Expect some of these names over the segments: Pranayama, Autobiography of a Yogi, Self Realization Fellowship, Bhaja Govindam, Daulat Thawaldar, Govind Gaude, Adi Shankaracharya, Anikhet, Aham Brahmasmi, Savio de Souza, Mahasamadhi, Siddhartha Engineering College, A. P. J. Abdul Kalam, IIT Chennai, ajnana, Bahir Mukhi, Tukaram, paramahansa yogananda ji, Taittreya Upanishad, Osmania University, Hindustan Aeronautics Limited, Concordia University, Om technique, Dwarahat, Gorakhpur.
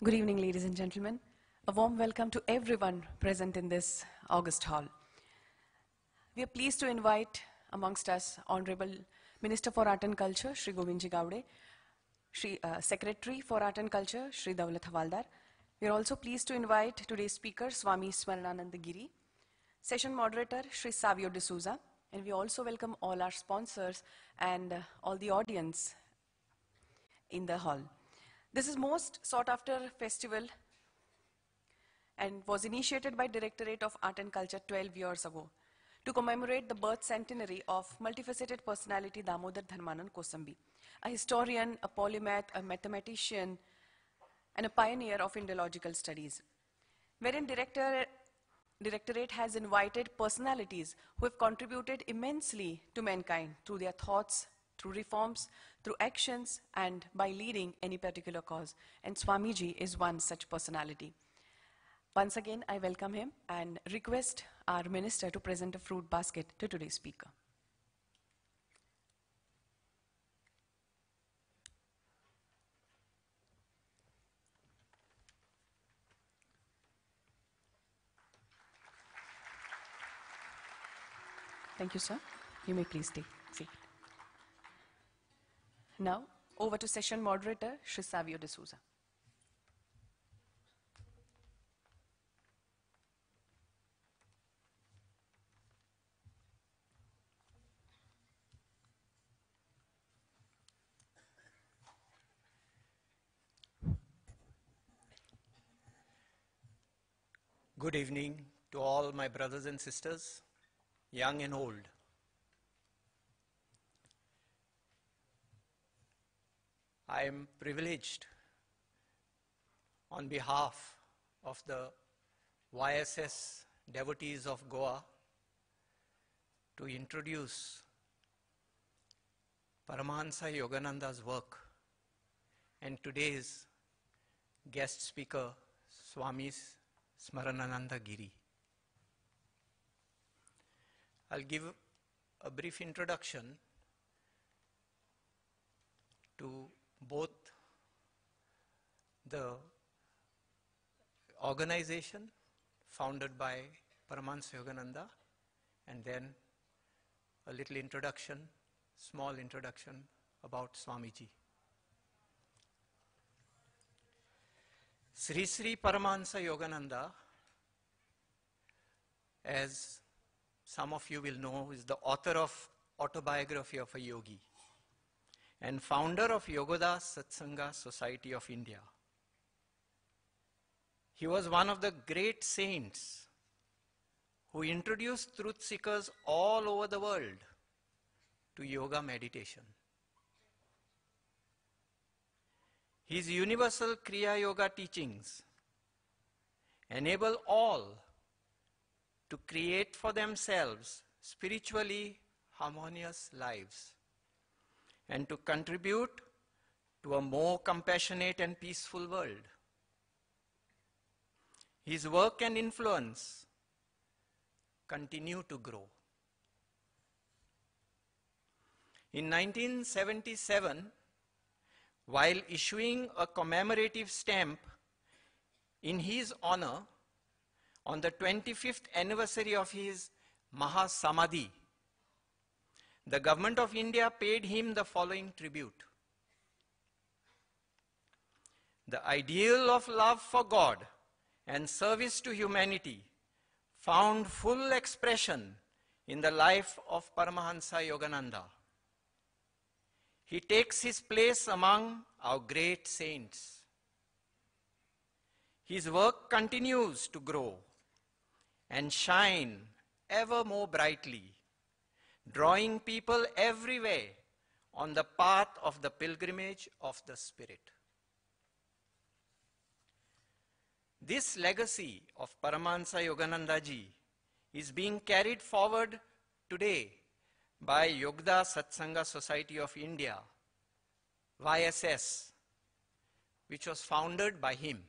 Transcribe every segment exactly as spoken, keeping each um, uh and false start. Good evening, ladies and gentlemen. A warm welcome to everyone present in this August hall. We are pleased to invite amongst us Honorable Minister for Art and Culture, Shri Govind Gaude, Shri uh, Secretary for Art and Culture, Shri Daulat Thawaldar. We are also pleased to invite today's speaker, Swami Smaranananda Giri, session moderator, Shri Savio de Souza, and we also welcome all our sponsors and uh, all the audience in the hall. This is most sought-after festival and was initiated by Directorate of Art and Culture twelve years ago to commemorate the birth centenary of multifaceted personality Damodar Dharmanan Kosambi, a historian, a polymath, a mathematician, and a pioneer of Indological studies, wherein Director, Directorate has invited personalities who have contributed immensely to mankind through their thoughts, through reforms, through actions, and by leading any particular cause. And Swamiji is one such personality. Once again, I welcome him and request our minister to present a fruit basket to today's speaker. Thank you, sir. You may please take a seat. Now, over to session moderator, Shri Savio de Souza. Good evening to all my brothers and sisters, young and old. I am privileged on behalf of the Y S S devotees of Goa to introduce Paramahansa Yogananda's work and today's guest speaker, Swami Smaranananda Giri. I'll give a brief introduction to both the organization founded by Paramahansa Yogananda, and then a little introduction, small introduction about Swamiji. Sri Sri Paramahansa Yogananda, as some of you will know, is the author of Autobiography of a Yogi and founder of Yogoda Satsanga Society of India. He was one of the great saints who introduced truth seekers all over the world to yoga meditation. His universal Kriya Yoga teachings enable all to create for themselves spiritually harmonious lives and to contribute to a more compassionate and peaceful world. His work and influence continue to grow. In nineteen seventy-seven, while issuing a commemorative stamp in his honor on the twenty-fifth anniversary of his Mahasamadhi, the government of India paid him the following tribute. The ideal of love for God and service to humanity found full expression in the life of Paramahansa Yogananda. He takes his place among our great saints. His work continues to grow and shine ever more brightly drawing people everywhere on the path of the pilgrimage of the Spirit. This legacy of Paramahansa Yogananda Ji is being carried forward today by Yogoda Satsanga Society of India, Y S S, which was founded by him.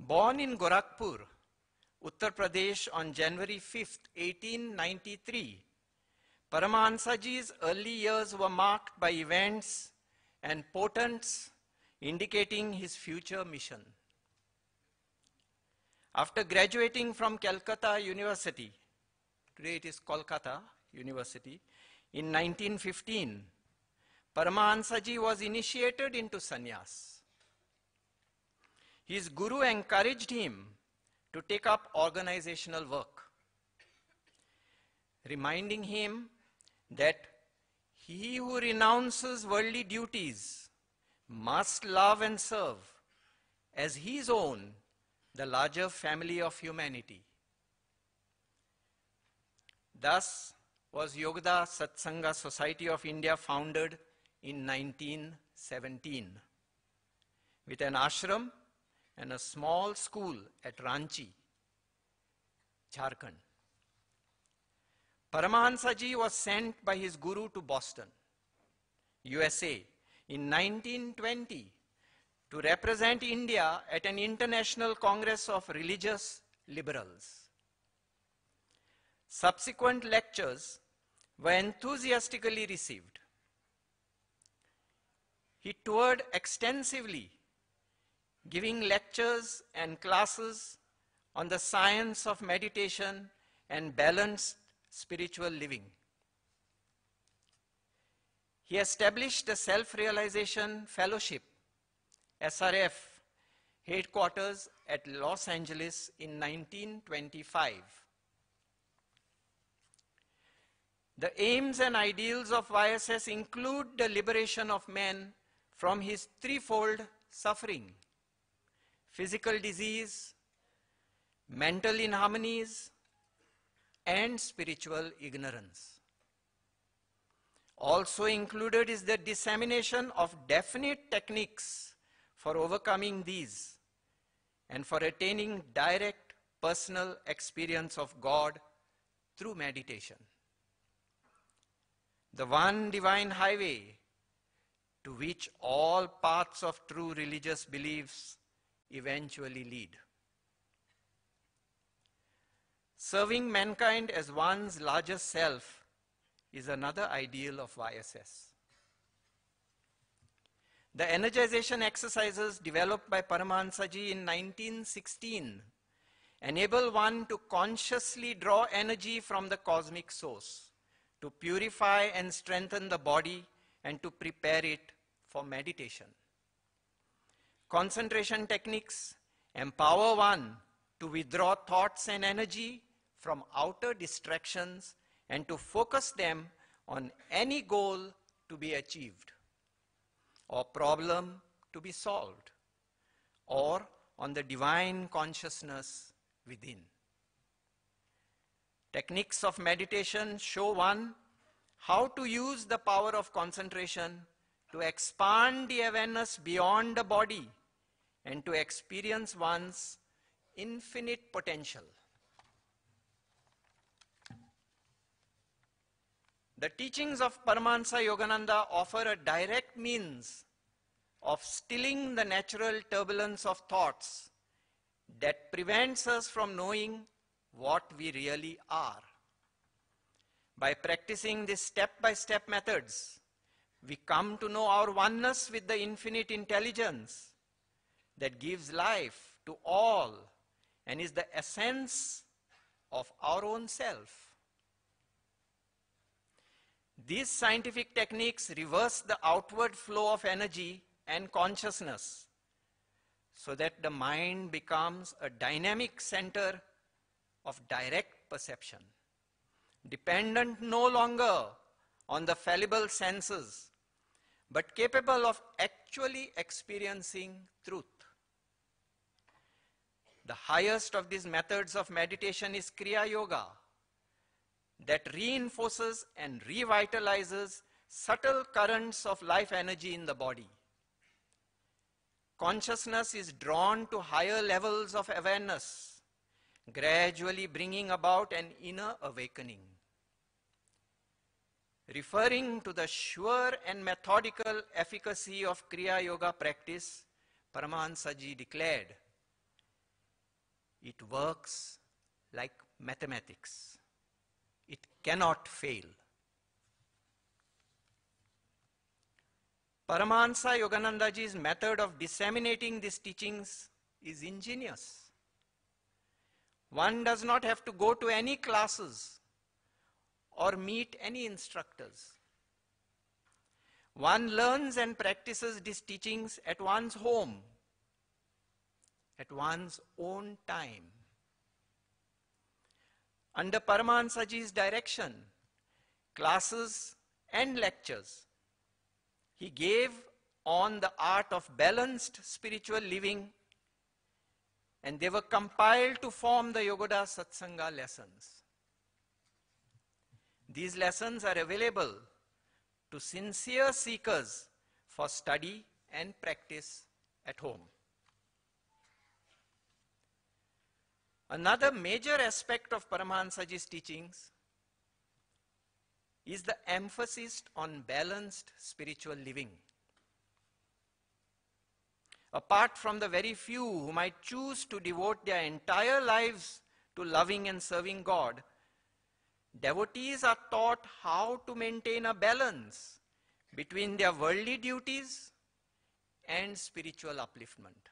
Born in Gorakhpur, Uttar Pradesh on January fifth, eighteen ninety-three, Paramahansa Ji's early years were marked by events and portents indicating his future mission. After graduating from Calcutta University, today it is Kolkata University, in nineteen fifteen, Paramahansa Ji was initiated into sannyas. His guru encouraged him to take up organizational work, reminding him that he who renounces worldly duties must love and serve as his own the larger family of humanity. Thus was Yogoda Satsanga Society of India founded in nineteen seventeen with an ashram and a small school at Ranchi, Jharkhand. Paramahansa Ji was sent by his guru to Boston, U S A in nineteen twenty to represent India at an international congress of religious liberals. Subsequent lectures were enthusiastically received. He toured extensively, giving lectures and classes on the science of meditation and balanced spiritual living. He established the Self Realization Fellowship, S R F, headquarters at Los Angeles in nineteen twenty-five. The aims and ideals of Y S S include the liberation of man from his threefold suffering: physical disease, mental inharmonies, and spiritual ignorance. Also included is the dissemination of definite techniques for overcoming these and for attaining direct personal experience of God through meditation. The one divine highway to which all paths of true religious beliefs eventually lead. Serving mankind as one's larger self is another ideal of Y S S. The energization exercises developed by Paramahansa Ji in nineteen sixteen enable one to consciously draw energy from the cosmic source to purify and strengthen the body and to prepare it for meditation. Concentration techniques empower one to withdraw thoughts and energy from outer distractions and to focus them on any goal to be achieved, or problem to be solved, or on the divine consciousness within. Techniques of meditation show one how to use the power of concentration to expand the awareness beyond the body and to experience one's infinite potential. The teachings of Paramahansa Yogananda offer a direct means of stilling the natural turbulence of thoughts that prevents us from knowing what we really are. By practicing these step-by-step methods, we come to know our oneness with the infinite intelligence that gives life to all and is the essence of our own self. These scientific techniques reverse the outward flow of energy and consciousness so that the mind becomes a dynamic center of direct perception, dependent no longer on the fallible senses, but capable of actually experiencing truth. The highest of these methods of meditation is Kriya Yoga, that reinforces and revitalizes subtle currents of life energy in the body. Consciousness is drawn to higher levels of awareness, gradually bringing about an inner awakening. Referring to the sure and methodical efficacy of Kriya Yoga practice, Paramahansa Ji declared, "It works like mathematics. It cannot fail." Paramahansa Yogananda Ji's method of disseminating these teachings is ingenious. One does not have to go to any classes or meet any instructors. One learns and practices these teachings at one's home, at one's own time. Under Paramahansa Ji's direction, classes and lectures he gave on the art of balanced spiritual living, and they were compiled to form the Yogoda Satsanga lessons. These lessons are available to sincere seekers for study and practice at home. Another major aspect of Paramahansa Ji's teachings is the emphasis on balanced spiritual living. Apart from the very few who might choose to devote their entire lives to loving and serving God, devotees are taught how to maintain a balance between their worldly duties and spiritual upliftment.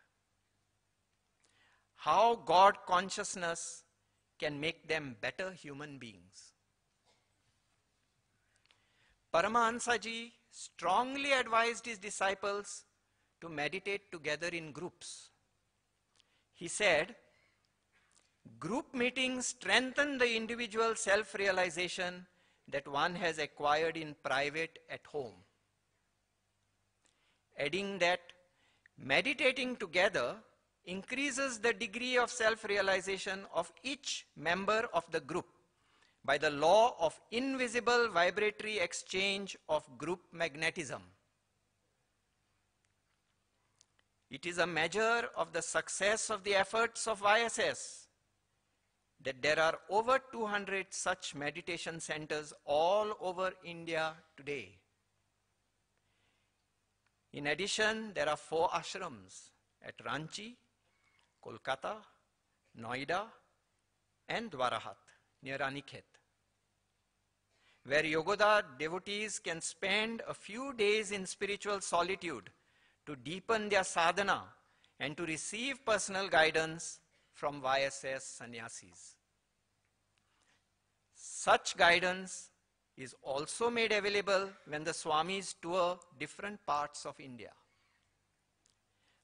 How God consciousness can make them better human beings. Paramahansa Ji strongly advised his disciples to meditate together in groups. He said, "Group meetings strengthen the individual self-realization that one has acquired in private at home." Adding that meditating together increases the degree of self-realization of each member of the group by the law of invisible vibratory exchange of group magnetism. It is a measure of the success of the efforts of Y S S that there are over two hundred such meditation centers all over India today. In addition, there are four ashrams at Ranchi, Kolkata, Noida, and Dwarahat, near Anikhet, where Yogoda devotees can spend a few days in spiritual solitude to deepen their sadhana and to receive personal guidance from Y S S sannyasis. Such guidance is also made available when the Swamis tour different parts of India.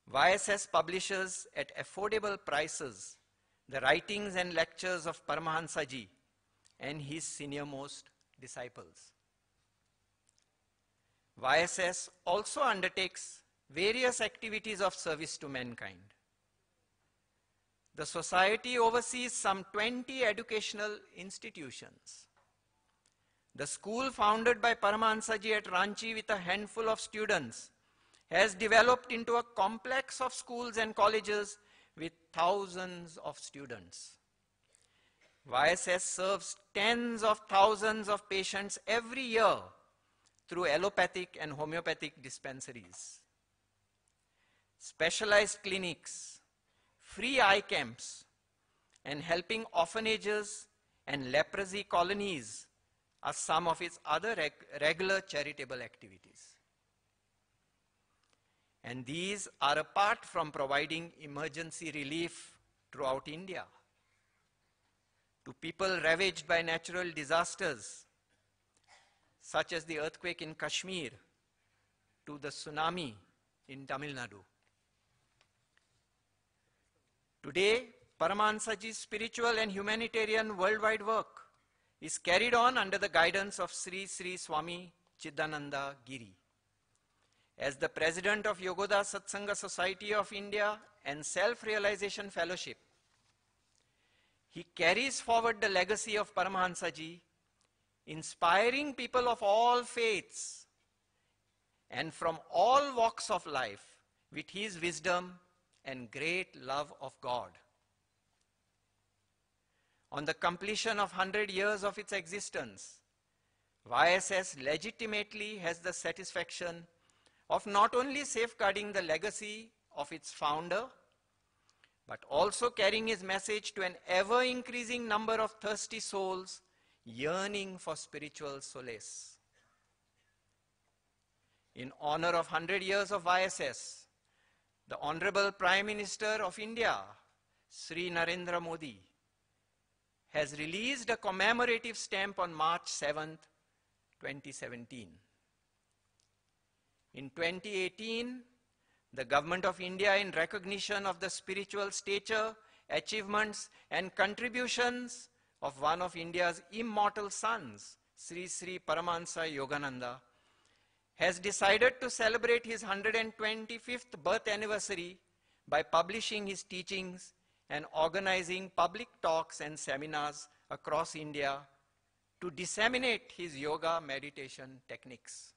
Y S S publishes at affordable prices the writings and lectures of Paramahansa Ji and his senior-most disciples. Y S S also undertakes various activities of service to mankind. The society oversees some twenty educational institutions. The school founded by Paramahansa Ji at Ranchi with a handful of students has developed into a complex of schools and colleges with thousands of students. Y S S serves tens of thousands of patients every year through allopathic and homeopathic dispensaries, specialized clinics, free eye camps, and helping orphanages and leprosy colonies are some of its other reg regular charitable activities. And these are apart from providing emergency relief throughout India to people ravaged by natural disasters, such as the earthquake in Kashmir, to the tsunami in Tamil Nadu. Today, Paramahansa Ji's spiritual and humanitarian worldwide work is carried on under the guidance of Sri Sri Swami Chidananda Giri. As the president of Yogoda Satsanga Society of India and Self Realization Fellowship, he carries forward the legacy of Paramahansa Ji inspiring people of all faiths and from all walks of life with his wisdom and great love of God. On the completion of one hundred years of its existence, Y S S legitimately has the satisfaction of not only safeguarding the legacy of its founder, but also carrying his message to an ever-increasing number of thirsty souls yearning for spiritual solace. In honor of one hundred years of Y S S, the Honorable Prime Minister of India, Sri Narendra Modi, has released a commemorative stamp on March seventh, twenty seventeen. In twenty eighteen, the Government of India, in recognition of the spiritual stature, achievements and contributions of one of India's immortal sons, Sri Sri Paramahansa Yogananda, has decided to celebrate his one hundred twenty-fifth birth anniversary by publishing his teachings and organizing public talks and seminars across India to disseminate his yoga meditation techniques.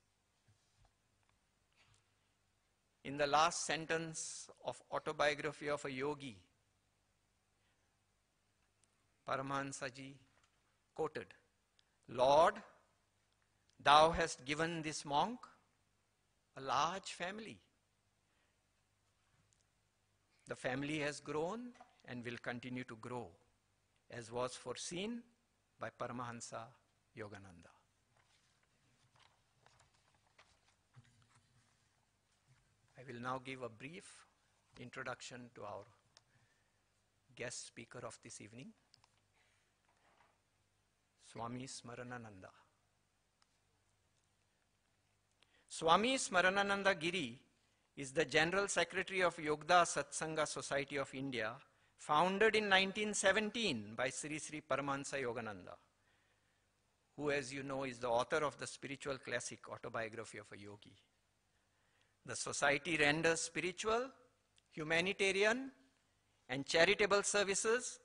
In the last sentence of Autobiography of a Yogi, Paramahansaji quoted, "Lord, thou hast given this monk a large family. The family has grown and will continue to grow, as was foreseen by Paramahansa Yogananda." I will now give a brief introduction to our guest speaker of this evening, Swami Smaranananda. Swami Smaranananda Giri is the General Secretary of Yogoda Satsanga Society of India, founded in nineteen seventeen by Sri Sri Paramahansa Yogananda, who, as you know, is the author of the spiritual classic Autobiography of a Yogi. The society renders spiritual, humanitarian, and charitable services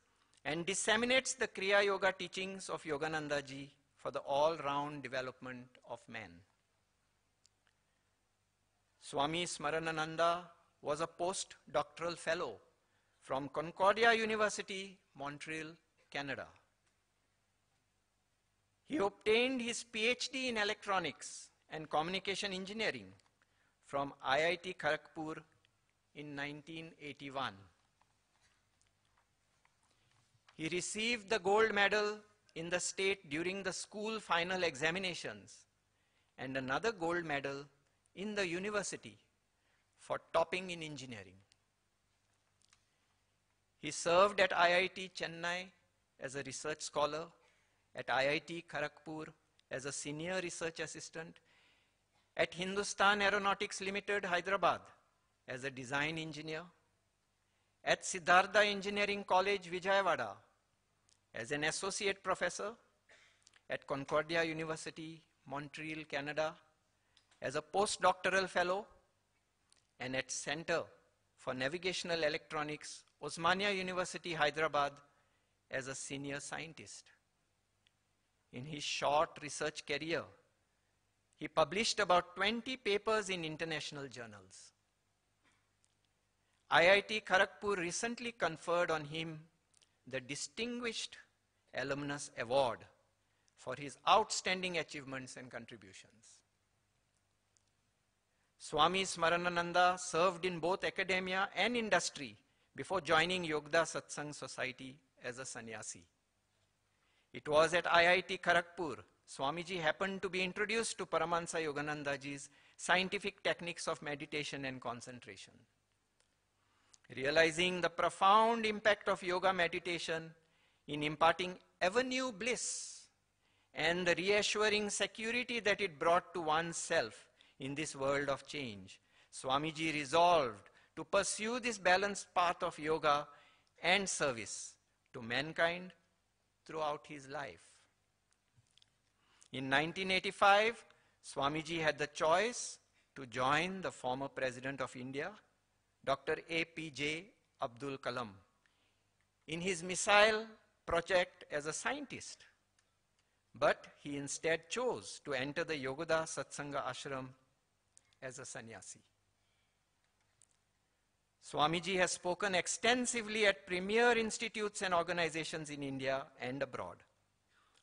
and disseminates the Kriya Yoga teachings of Yogananda Ji for the all-round development of man. Swami Smaranananda was a postdoctoral fellow from Concordia University, Montreal, Canada. He obtained his PhD in electronics and communication engineering from I I T Kharagpur in nineteen eighty-one. He received the gold medal in the state during the school final examinations and another gold medal in the university for topping in engineering. He served at I I T Chennai as a research scholar, at I I T Kharagpur as a senior research assistant, at Hindustan Aeronautics Limited, Hyderabad as a design engineer, at Siddhartha Engineering College, Vijayawada as an associate professor, at Concordia University, Montreal, Canada as a postdoctoral fellow, and at Center for Navigational Electronics, Osmania University, Hyderabad, as a senior scientist. In his short research career, he published about twenty papers in international journals. I I T Kharagpur recently conferred on him the Distinguished Alumnus Award for his outstanding achievements and contributions. Swami Smaranananda served in both academia and industry before joining Yogoda Satsang Society as a sannyasi. It was at I I T Kharagpur, Swamiji happened to be introduced to Paramahansa Yogananda Ji's scientific techniques of meditation and concentration. Realizing the profound impact of yoga meditation in imparting ever new bliss and the reassuring security that it brought to oneself in this world of change, Swamiji resolved to pursue this balanced path of yoga and service to mankind throughout his life. In nineteen eighty-five, Swamiji had the choice to join the former President of India, Doctor A P J Abdul Kalam, in his missile project as a scientist, But he instead chose to enter the Yogoda Satsanga Ashram as a sannyasi. Swamiji has spoken extensively at premier institutes and organizations in India and abroad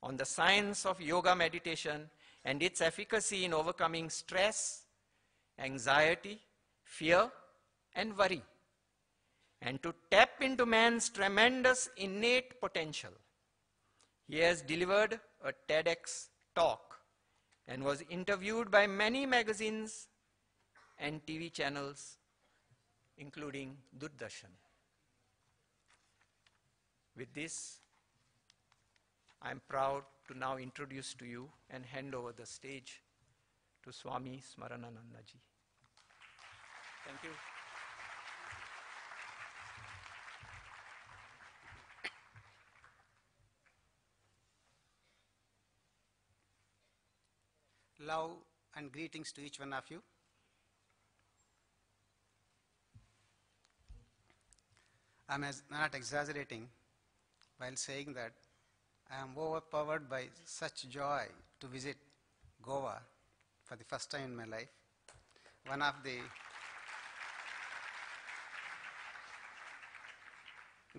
on the science of yoga meditation and its efficacy in overcoming stress, anxiety, fear, and worry, and to tap into man's tremendous innate potential. He has delivered a TEDx talk and was interviewed by many magazines and T V channels, including Doordarshan. With this, I am proud to now introduce to you and hand over the stage to Swami Smaranananda Ji. Thank you. Love and greetings to each one of you. I am not exaggerating while saying that I am overpowered by such joy to visit Goa for the first time in my life. One of the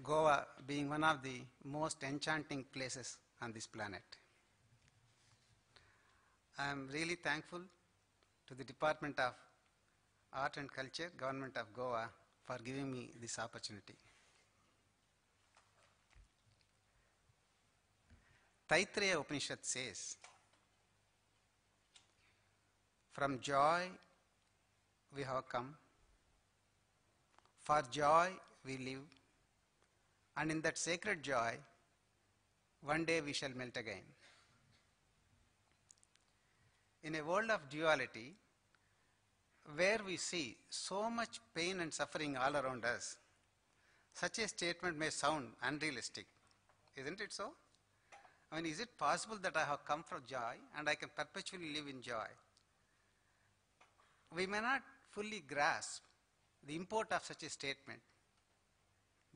Goa being one of the most enchanting places on this planet. I am really thankful to the Department of Art and Culture, Government of Goa, for giving me this opportunity. Taittreya Upanishad says, "From joy we have come, for joy we live, and in that sacred joy, one day we shall melt again." In a world of duality, where we see so much pain and suffering all around us, such a statement may sound unrealistic. Isn't it so? I mean, is it possible that I have come from joy and I can perpetually live in joy? We may not fully grasp the import of such a statement,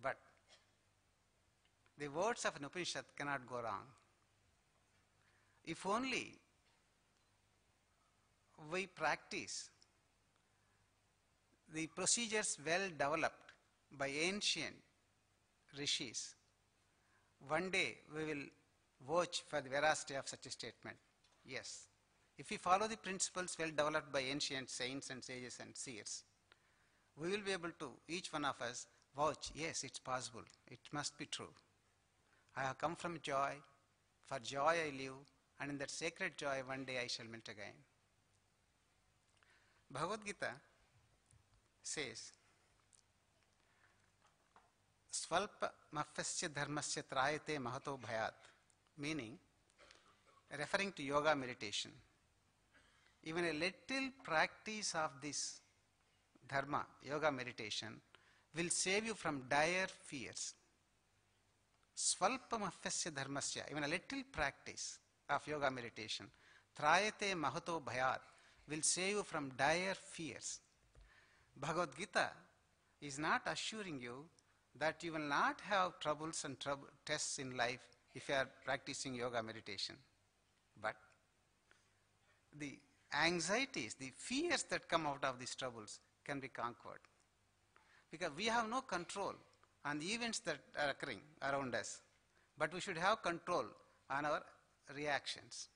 but the words of an Upanishad cannot go wrong. If only we practice the procedures well developed by ancient rishis, one day we will vouch for the veracity of such a statement. Yes, if we follow the principles well developed by ancient saints and sages and seers, we will be able to, each one of us, vouch, yes, it's possible, it must be true. I have come from joy, for joy I live, and in that sacred joy one day I shall melt again. Bhagavad Gita says, "Svalpa mafasya dharmasya trayate mahato bhayat," meaning, referring to yoga meditation. Even a little practice of this dharma, yoga meditation, will save you from dire fears. Svalpa mafasya dharmasya, even a little practice of yoga meditation, trayate mahato bhayat, will save you from dire fears. Bhagavad Gita is not assuring you that you will not have troubles and trouble tests in life if you are practicing yoga meditation. But the anxieties, the fears that come out of these troubles can be conquered. Because we have no control on the events that are occurring around us, but we should have control on our reactions.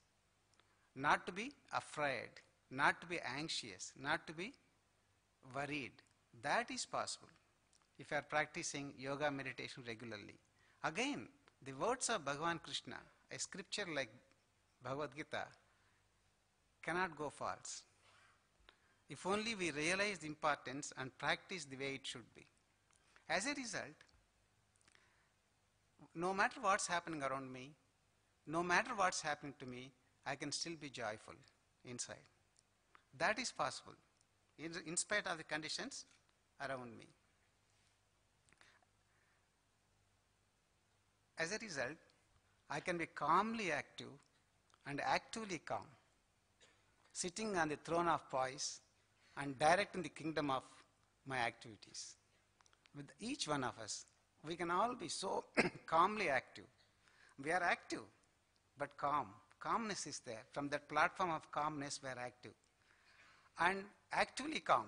Not to be afraid, not to be anxious, not to be worried. That is possible if you are practicing yoga meditation regularly. Again, the words of Bhagavan Krishna, a scripture like Bhagavad Gita, cannot go false. If only we realize the importance and practice the way it should be. As a result, no matter what's happening around me, no matter what's happening to me, I can still be joyful inside. That is possible, in, in spite of the conditions around me. As a result, I can be calmly active and actively calm, sitting on the throne of poise and directing the kingdom of my activities. With each one of us, we can all be so calmly active. We are active, but calm, calmness is there. From that platform of calmness, we are active. And actually calm,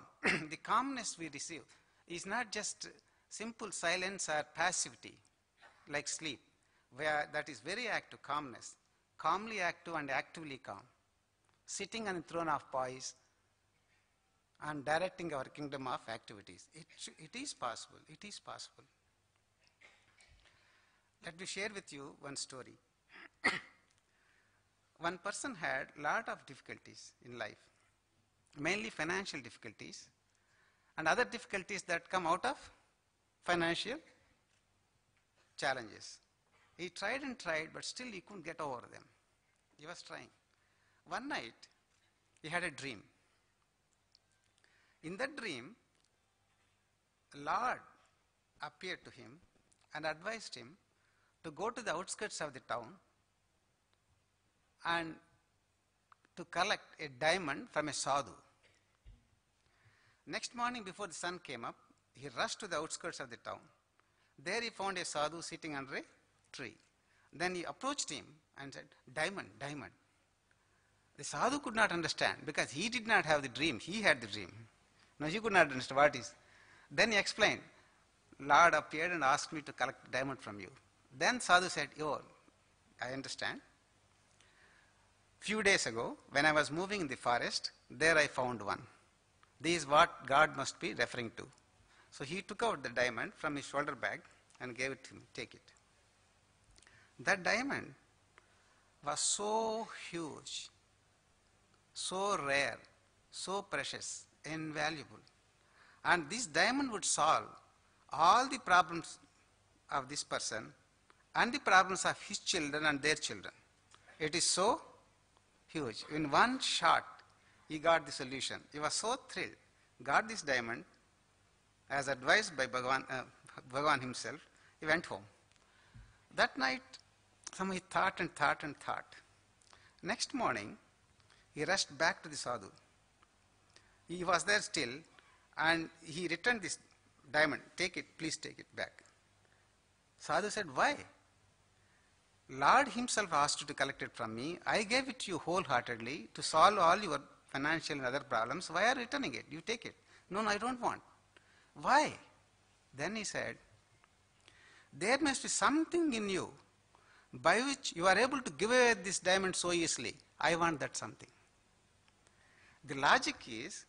the calmness we receive is not just simple silence or passivity, like sleep, where that is very active, calmness. Calmly active and actively calm. Sitting on the throne of poise and directing our kingdom of activities. It, it is possible. It is possible. Let me share with you one story. One person had a lot of difficulties in life, mainly financial difficulties and other difficulties that come out of financial challenges. He tried and tried, but still he couldn't get over them. He was trying. One night, he had a dream. In that dream, the Lord appeared to him and advised him to go to the outskirts of the town and to collect a diamond from a sadhu. Next morning, before the sun came up, he rushed to the outskirts of the town. There he found a sadhu sitting under a tree. Then he approached him and said, diamond, diamond. The sadhu could not understand because he did not have the dream. He had the dream. Now he could not understand what is. Then he explained, Lord appeared and asked me to collect diamond from you. Then sadhu said, oh, I understand. Few days ago, when I was moving in the forest, there I found one. This is what God must be referring to. So he took out the diamond from his shoulder bag and gave it to him. Take it. That diamond was so huge, so rare, so precious, invaluable. And this diamond would solve all the problems of this person and the problems of his children and their children. It is so huge. In one shot, he got the solution. He was so thrilled. Got this diamond, as advised by Bhagavan, uh, Bhagavan himself, he went home. That night, somehow he thought and thought and thought. Next morning, he rushed back to the sadhu. He was there still, and he returned this diamond. Take it, please take it back. Sadhu said, why? Lord himself asked you to collect it from me. I gave it to you wholeheartedly to solve all your financial and other problems. Why are you returning it? You take it. No, no, I don't want. Why? Then he said, there must be something in you by which you are able to give away this diamond so easily. I want that something. The logic is,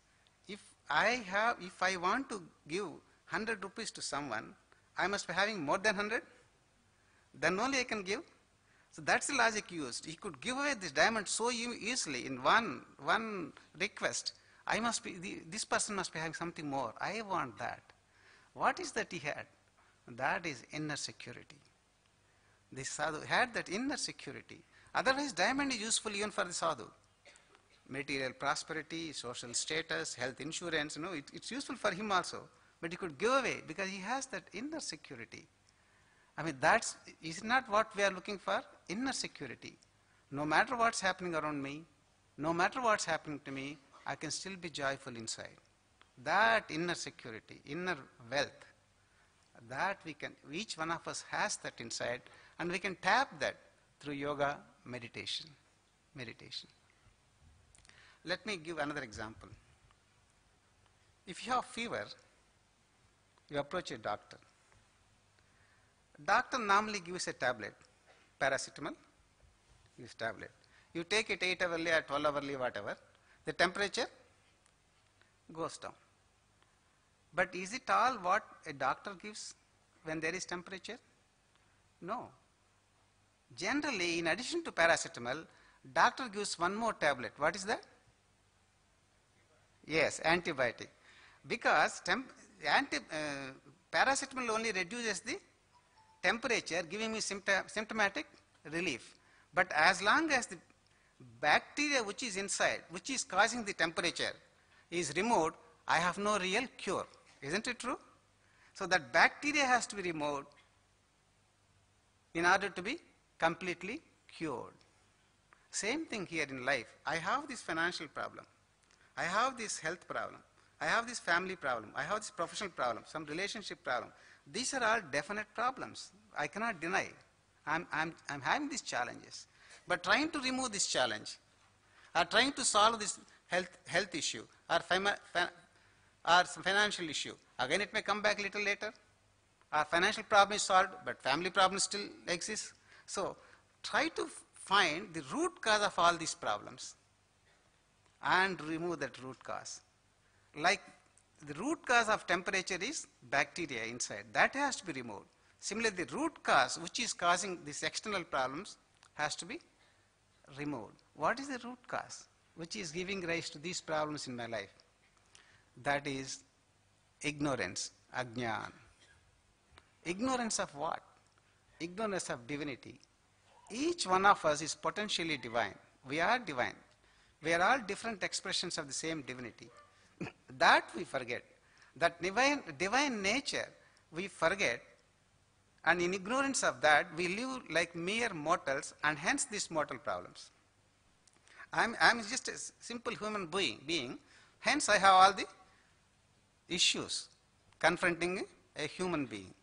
if I have, if I want to give one hundred rupees to someone, I must be having more than one hundred. Then only I can give. So that's the logic used. He could give away this diamond so easily in one, one request. I must be, the, this person must be having something more. I want that. What is that he had? That is inner security. The sadhu had that inner security. Otherwise, diamond is useful even for the sadhu. Material prosperity, social status, health insurance, you know, it, it's useful for him also. But he could give away because he has that inner security. I mean, that's, is not what we are looking for? Inner security. No matter what's happening around me, no matter what's happening to me, I can still be joyful inside. That inner security, inner wealth, that we can, each one of us has that inside, and we can tap that through yoga, meditation, meditation. Let me give another example. If you have fever, you approach a doctor. Doctor normally gives a tablet, paracetamol, gives tablet. You take it eight hourly or twelve hourly, whatever. The temperature goes down. But is it all what a doctor gives when there is temperature? No. Generally, in addition to paracetamol, doctor gives one more tablet. What is that? Yes, antibiotic. Because temp anti uh, paracetamol only reduces the temperature, giving you symptom symptomatic relief. But as long as the bacteria which is inside, which is causing the temperature, is removed, I have no real cure. Isn't it true? So that bacteria has to be removed in order to be completely cured. Same thing here in life. I have this financial problem. I have this health problem. I have this family problem. I have this professional problem, some relationship problem. These are all definite problems. I cannot deny. I'm, I'm, I'm having these challenges. But trying to remove this challenge, or trying to solve this health health issue, or fam- fa- or some financial issue, again it may come back a little later. Our financial problem is solved, but family problem still exists. So try to find the root cause of all these problems and remove that root cause. Like the root cause of temperature is bacteria inside. That has to be removed. Similarly, the root cause which is causing these external problems has to be removed. What is the root cause which is giving rise to these problems in my life? That is ignorance, ajnana. Ignorance of what? Ignorance of divinity. Each one of us is potentially divine. We are divine. We are all different expressions of the same divinity. That we forget. That divine, divine nature we forget, and in ignorance of that we live like mere mortals, and hence these mortal problems. I'm, I'm just a simple human being, being, hence I have all the issues confronting a human being.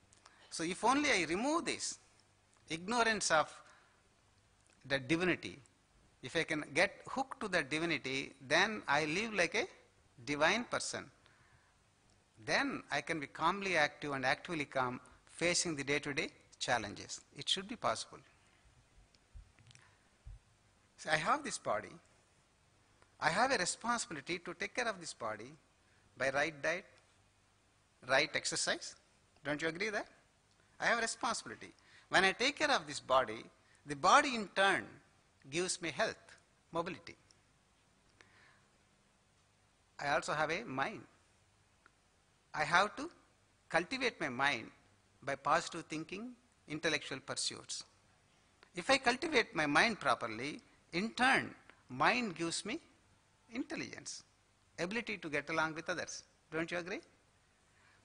So if only I remove this ignorance of the divinity, if I can get hooked to the divinity, then I live like a divine person. Then I can be calmly active and actively calm, facing the day-to-day challenges. It should be possible. So I have this body. I have a responsibility to take care of this body by right diet, right exercise. Don't you agree that? I have a responsibility. When I take care of this body, the body in turn gives me health, mobility. I also have a mind. I have to cultivate my mind by positive thinking, intellectual pursuits. If I cultivate my mind properly, in turn, mind gives me intelligence, ability to get along with others. Don't you agree?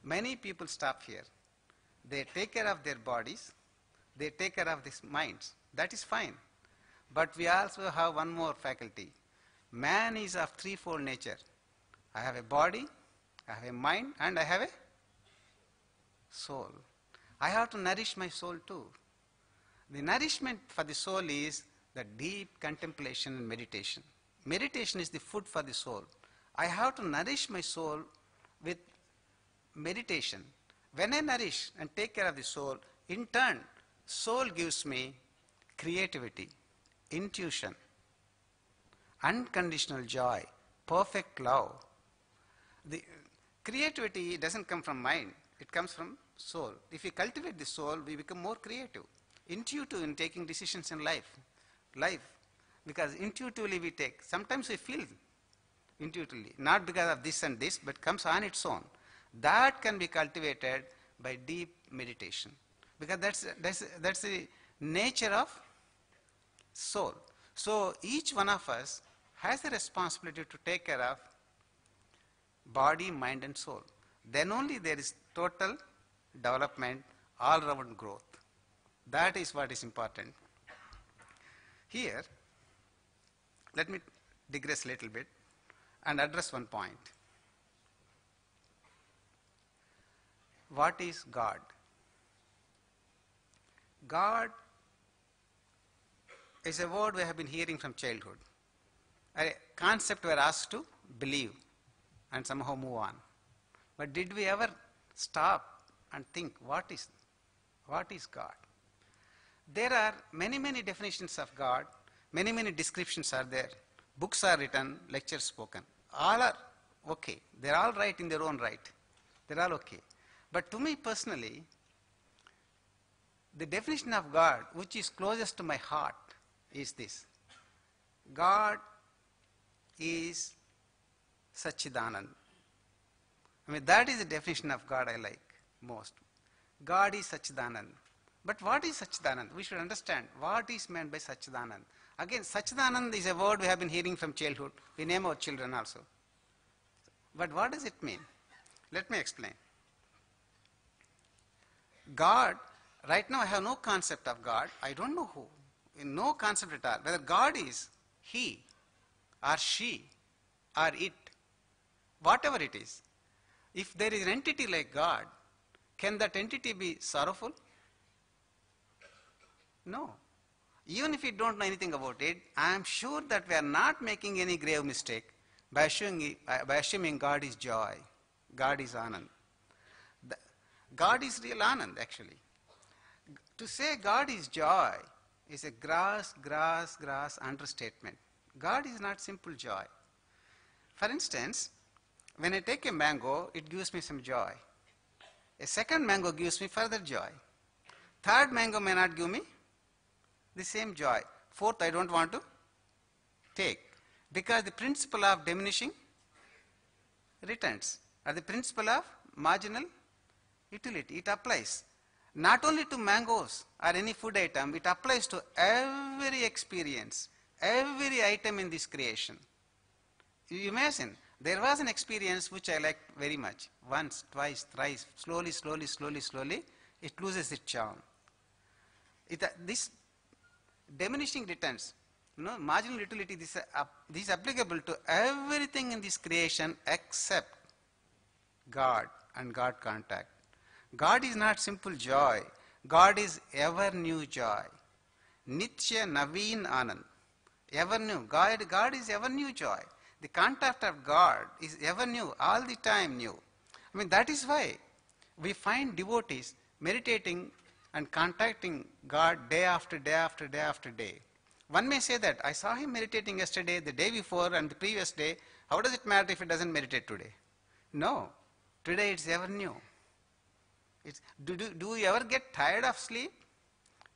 Many people stop here. They take care of their bodies, they take care of their minds. That is fine. But we also have one more faculty. Man is of threefold nature. I have a body, I have a mind, and I have a soul. I have to nourish my soul too. The nourishment for the soul is the deep contemplation and meditation. Meditation is the food for the soul. I have to nourish my soul with meditation. When I nourish and take care of the soul, in turn, soul gives me creativity, intuition, unconditional joy, perfect love. The creativity doesn't come from mind, it comes from soul. If we cultivate the soul, we become more creative, intuitive in taking decisions in life. Life, because intuitively we take. Sometimes we feel intuitively, not because of this and this, but comes on its own. That can be cultivated by deep meditation, because that's that's that's the nature of soul. So each one of us has the responsibility to take care of body, mind, and soul. Then only there is total development, all-round growth. That is what is important. Here, let me digress a little bit and address one point. What is God? God is a word we have been hearing from childhood, a concept we are asked to believe and somehow move on. But did we ever stop and think, what is, what is God? There are many, many definitions of God, many, many descriptions are there. Books are written, lectures spoken. All are okay. They are all right in their own right. They are all okay. But to me personally, the definition of God, which is closest to my heart, is this. God is Sachidanand. I mean, that is the definition of God I like most. God is Sachidanand. But what is Sachidanand? We should understand what is meant by Sachidanand. Again, Sachidanand is a word we have been hearing from childhood. We name our children also. But what does it mean? Let me explain. God, right now I have no concept of God. I don't know who. No concept at all. Whether God is he or she or it, whatever it is. If there is an entity like God, can that entity be sorrowful? No. even if we don't know anything about it, I am sure that we are not making any grave mistake by assuming, by assuming God is joy, God is Anand. The, God is real Anand, actually. To say God is joy is a gross, gross, gross understatement. God is not simple joy. For instance, when I take a mango, it gives me some joy. A second mango gives me further joy. Third mango may not give me the same joy. Fourth, I don't want to take. Because the principle of diminishing returns, or the principle of marginal utility, it applies not only to mangoes or any food item, it applies to every experience, every item in this creation. You imagine, there was an experience which I liked very much. Once, twice, thrice, slowly, slowly, slowly, slowly, it loses its charm. It, uh, this diminishing returns, you know, marginal utility, this, uh, this is applicable to everything in this creation except God and God contact. God is not simple joy. God is ever new joy. Nitya Naveen Anand. Ever new. God, God is ever new joy. The contact of God is ever new, all the time new. I mean, that is why we find devotees meditating and contacting God day after day after day after day. One may say that, I saw him meditating yesterday, the day before, and the previous day. How does it matter if he doesn't meditate today? No. Today it's ever new. It's, do, do, do you ever get tired of sleep?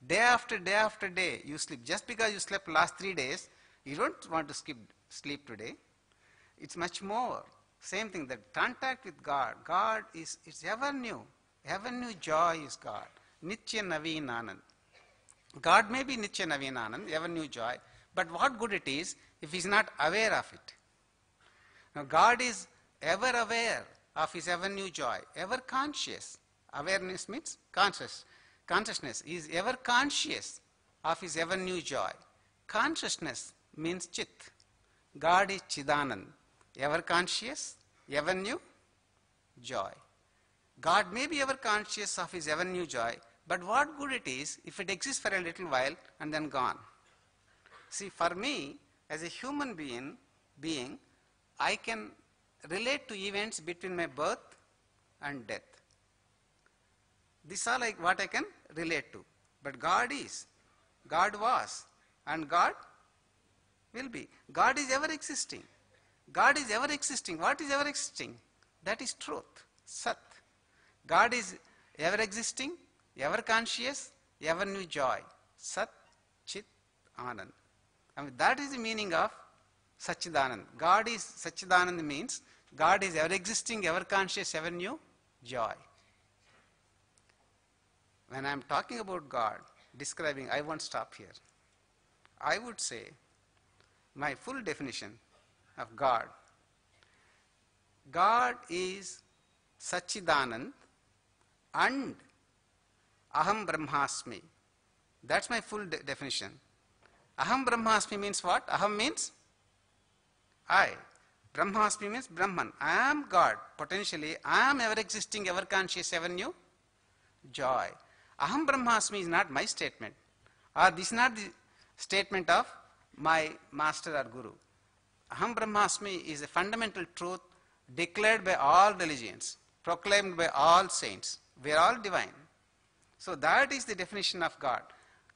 Day after day after day you sleep. Just because you slept last three days, you don't want to skip sleep today. It's much more. Same thing, that contact with God. God is it's ever new. Ever new joy is God. Nitya Naveen Anand. God may be Nitya Naveen Anand, ever new joy, but what good it is if he's not aware of it. Now God is ever aware of his ever new joy, ever conscious. Awareness means conscious. Consciousness. He is ever conscious of his ever new joy. Consciousness means chit. God is Chidanand. Ever conscious, ever new joy. God may be ever conscious of his ever new joy, but what good it is if it exists for a little while and then gone. See, for me, as a human being, being, I can relate to events between my birth and death. These are like what I can relate to. But God is, God was, and God will be. God is ever existing. God is ever existing. What is ever existing? That is truth, Sat. God is ever existing, ever conscious, ever new joy. Sat, Chit, Anand. I mean, that is the meaning of Sachidanand. God is, Sachidanand means God is ever existing, ever conscious, ever new joy. When I am talking about God, describing, I won't stop here. I would say my full definition of God. God is Sachidanand and Aham Brahmasmi. That's my full de definition. Aham Brahmasmi means what? Aham means I. Brahmasmi means Brahman. I am God. Potentially, I am ever existing, ever conscious, ever new joy. Aham Brahmasmi is not my statement, or this is not the statement of my master or guru. Aham Brahmasmi is a fundamental truth declared by all religions, proclaimed by all saints. We are all divine. So that is the definition of God.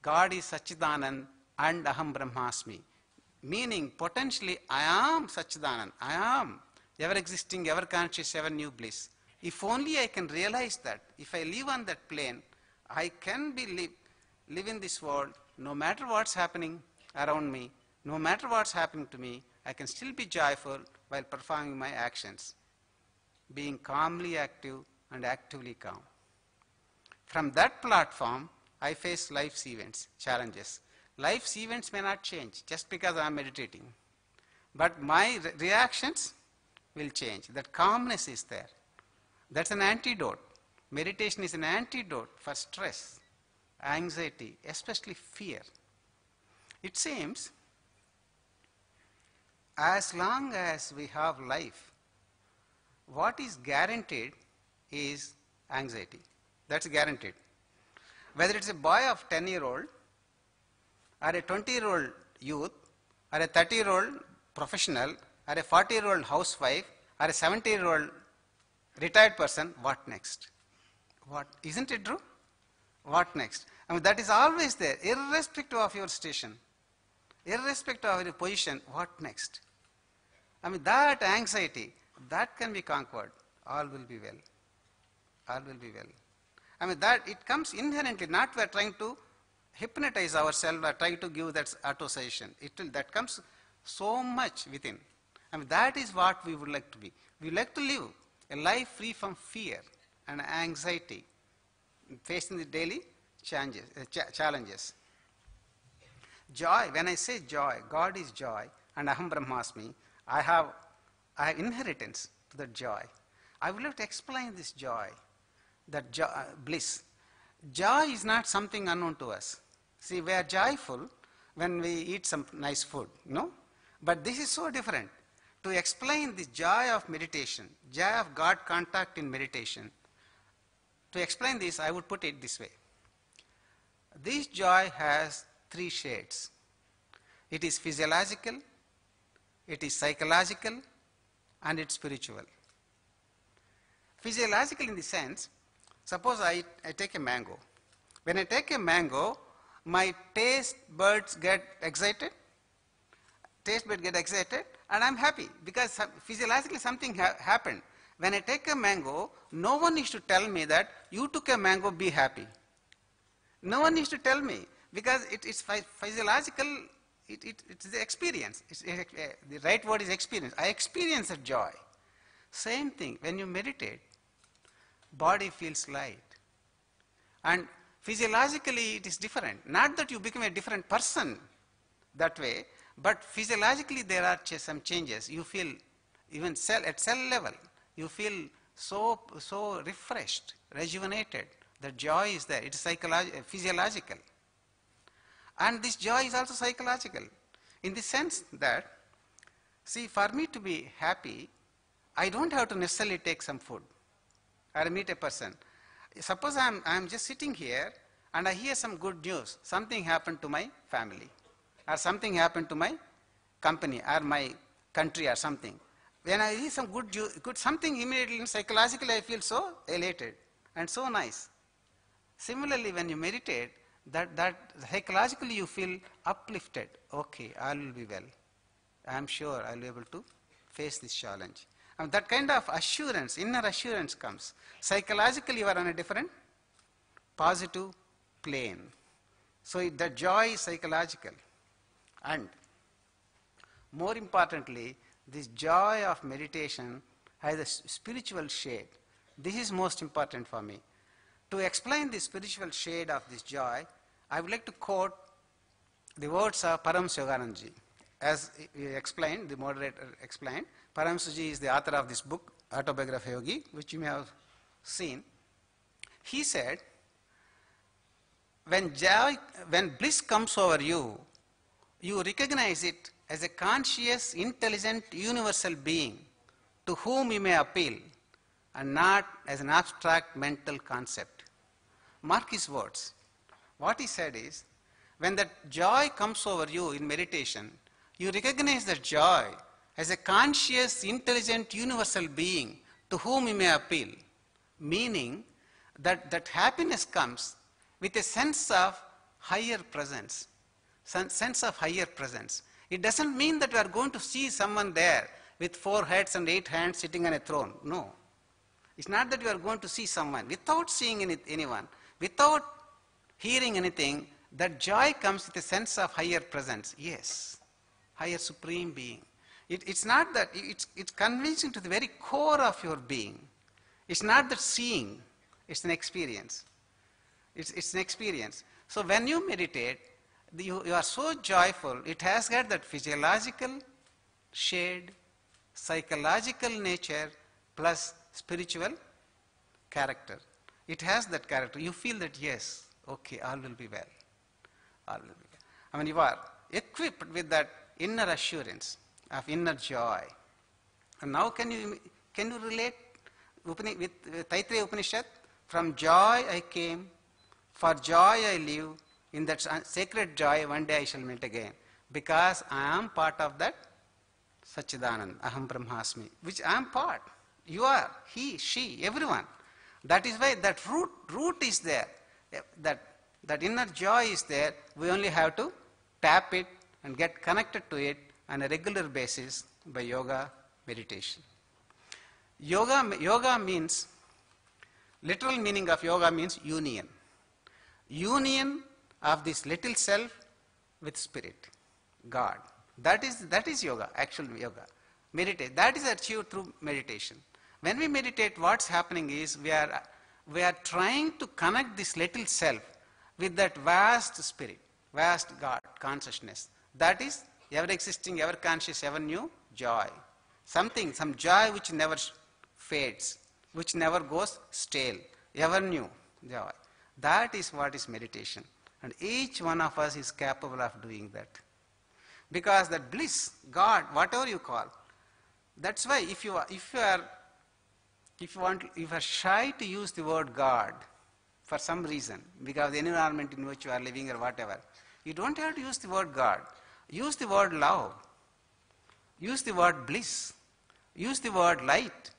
God is Sachidanand and Aham Brahmasmi, meaning potentially I am Sachidanand. I am ever existing, ever conscious, ever new bliss. If only I can realize that, if I live on that plane, I can be live, live in this world, no matter what's happening around me, no matter what's happening to me, I can still be joyful while performing my actions, being calmly active and actively calm. From that platform, I face life's events, challenges. Life's events may not change just because I'm meditating, but my re reactions will change. That calmness is there. That's an antidote. Meditation is an antidote for stress, anxiety, especially fear. It seems, as long as we have life, what is guaranteed is anxiety. That's guaranteed. Whether it's a boy of ten year old or a twenty-year-old youth, or a thirty-year-old professional, or a forty-year-old housewife, or a seventy-year-old retired person, what next? What, isn't it true? What next? I mean, that is always there, irrespective of your station, irrespective of your position, what next? I mean, that anxiety, that can be conquered. All will be well. All will be well. I mean, that it comes inherently, not we are trying to hypnotize ourselves or trying to give that auto-suggestion. It will, that comes so much within. I mean, that is what we would like to be. We like to live a life free from fear and anxiety, facing the daily challenges. Uh, ch challenges. Joy, when I say joy, God is joy, and Aham Brahmasmi, I have, I have inheritance to that joy. I would like to explain this joy, that joy, uh, bliss. Joy is not something unknown to us. See, we are joyful when we eat some nice food, you know? But this is so different. To explain the joy of meditation, joy of God contact in meditation, to explain this, I would put it this way. This joy has three shades. It is physiological, it is psychological, and it's spiritual. Physiological in the sense, suppose I, I take a mango. When I take a mango, my taste buds get excited, taste buds get excited, and I'm happy because physiologically something ha happened. When I take a mango, no one needs to tell me that you took a mango, be happy. No one needs to tell me because it is physiological, it, it, it's the experience. It's, it, uh, the right word is experience. I experience a joy. Same thing, when you meditate, body feels light. And physiologically it is different. Not that you become a different person that way, but physiologically there are ch some changes. You feel, even cell, at cell level, you feel so, so refreshed, rejuvenated. The joy is there. It is psychological, physiological. And this joy is also psychological in the sense that, see, for me to be happy, I don't have to necessarily take some food or meet a person. Suppose I'm, I'm just sitting here and I hear some good news. Something happened to my family or something happened to my company or my country or something. When I hear some good, good something immediately, psychologically I feel so elated and so nice. Similarly, when you meditate, that, that psychologically you feel uplifted. Okay, I will be well. I'm sure I'll be able to face this challenge. And that kind of assurance, inner assurance comes. Psychologically, you are on a different positive plane. So the joy is psychological. And more importantly, this joy of meditation has a spiritual shade. This is most important for me. To explain the spiritual shade of this joy, I would like to quote the words of Paramahansa Yogananda Ji. As he explained, the moderator explained, Paramahansa Ji is the author of this book, Autobiography of a Yogi, which you may have seen. He said, when joy, when bliss comes over you, you recognize it as a conscious, intelligent, universal being to whom you may appeal and not as an abstract mental concept. Mark his words. What he said is, when that joy comes over you in meditation, you recognize that joy as a conscious, intelligent, universal being to whom you may appeal, meaning that, that happiness comes with a sense of higher presence, sense of higher presence. It doesn't mean that we are going to see someone there with four heads and eight hands sitting on a throne. No. It's not that we are going to see someone. Without seeing any, anyone, without hearing anything, that joy comes with a sense of higher presence. Yes, higher supreme being. It, it's not that, it's, it's convincing to the very core of your being. It's not that seeing, it's an experience. It's, it's an experience. So when you meditate, You, you are so joyful, it has got that physiological shade, psychological nature, plus spiritual character. It has that character. You feel that, yes, okay, all will be well. All will be well. I mean, you are equipped with that inner assurance of inner joy. And now can you, can you relate with Taittreya Upanishad? From joy I came, for joy I live, In that sacred joy, one day I shall meet again, because I am part of that Sachidanand, Aham Brahmasmi, which I am part. You are, he, she, everyone. That is why that root, root is there. That, that inner joy is there. We only have to tap it and get connected to it on a regular basis by yoga meditation. Yoga, yoga means, literal meaning of yoga means union. Union of this little self with spirit, God. That is, that is yoga, actual yoga. Meditate, that is achieved through meditation. When we meditate, what's happening is we are, we are trying to connect this little self with that vast spirit, vast God, consciousness. That is ever existing, ever conscious, ever new joy. Something, some joy which never fades, which never goes stale, ever new joy. That is what is meditation. And each one of us is capable of doing that. Because that bliss, God, whatever you call, that's why if you are, if you are, if you want, if you are shy to use the word God for some reason, because the environment in which you are living or whatever, you don't have to use the word God. Use the word love. Use the word bliss. Use the word light,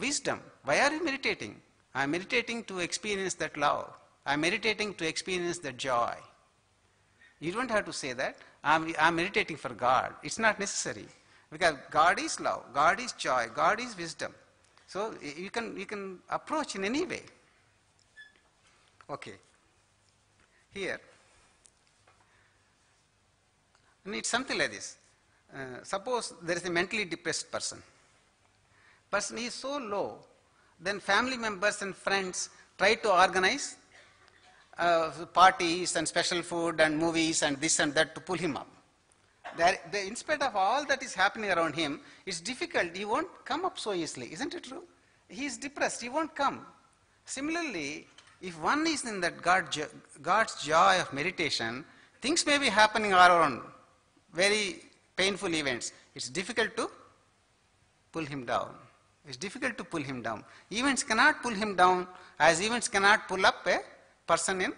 wisdom. Why are you meditating? I am meditating to experience that love. I am meditating to experience that joy. You don't have to say that. I am, I am meditating for God. It's not necessary. Because God is love, God is joy, God is wisdom. So you can, you can approach in any way. Okay. Here. And it's something like this. Uh, suppose there is a mentally depressed person. Person is so low, then family members and friends try to organize uh, parties and special food and movies and this and that to pull him up. They're, they, in spite of all that is happening around him, it's difficult. He won't come up so easily. Isn't it true? He is depressed. He won't come. Similarly, if one is in that God jo- God's joy of meditation, things may be happening all around, very painful events. It's difficult to pull him down. It's difficult to pull him down. Events cannot pull him down, as events cannot pull up a person in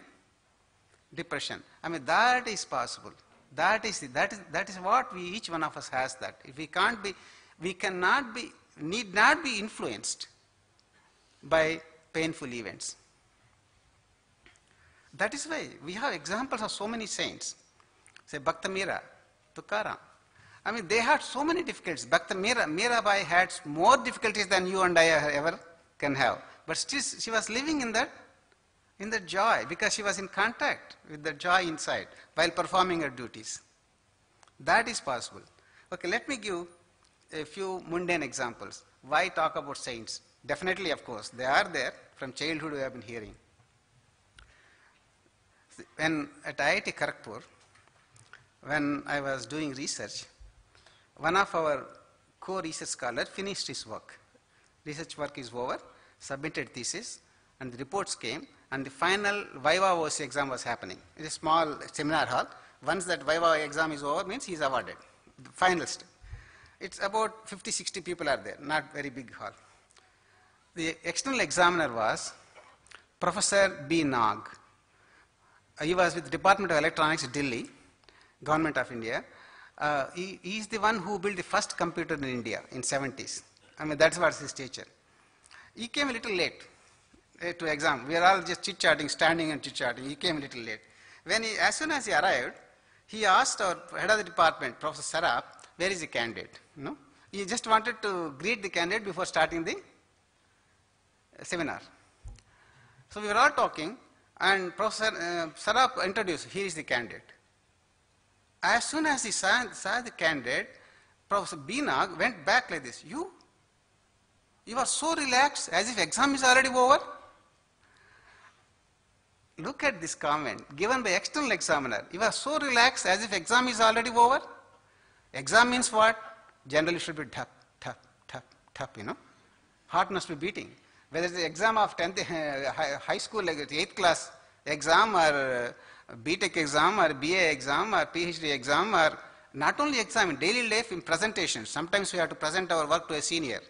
depression. I mean, that is possible. That is, that is, that is what we, each one of us has that. If we can't be, we cannot be, need not be influenced by painful events. That is why we have examples of so many saints. Say, Bhakta Meera, Tukaram. I mean, they had so many difficulties. Bhakta Meera, Meera Bai had more difficulties than you and I ever can have. But still, she was living in that, in that joy, because she was in contact with the joy inside while performing her duties. That is possible. Okay, let me give a few mundane examples. Why talk about saints? Definitely, of course, they are there. From childhood, we have been hearing. When at I I T Kharagpur, when I was doing research, one of our co-research scholars finished his work. Research work is over, submitted thesis, and the reports came, and the final Viva O C exam was happening. It's a small seminar hall. Once that Viva exam is over, means he's awarded, the finalist. It's about fifty, sixty people are there, not very big hall. The external examiner was Professor B Nag. He was with the Department of Electronics, Delhi, Government of India. Uh, he, he is the one who built the first computer in India in seventies. I mean, that's what his teacher. He came a little late uh, to exam. We are all just chit-chatting, standing and chit-chatting. He came a little late. When he, as soon as he arrived, he asked our head of the department, Professor Sarap, where is the candidate? You know? He just wanted to greet the candidate before starting the seminar. So we were all talking. And Professor uh, Sarap introduced, here is the candidate. As soon as he saw, saw the candidate, Professor B Nag went back like this. You? You are so relaxed, as if exam is already over. Look at this comment given by external examiner. You are so relaxed, as if exam is already over. Exam means what? Generally should be tap, tap, tap, tap, you know. Heart must be beating. Whether it's the exam of tenth, uh, high school, like eighth class exam or uh, B Tech exam or B A exam or P H D exam, or not only exam, in daily life in presentations. Sometimes we have to present our work to a senior,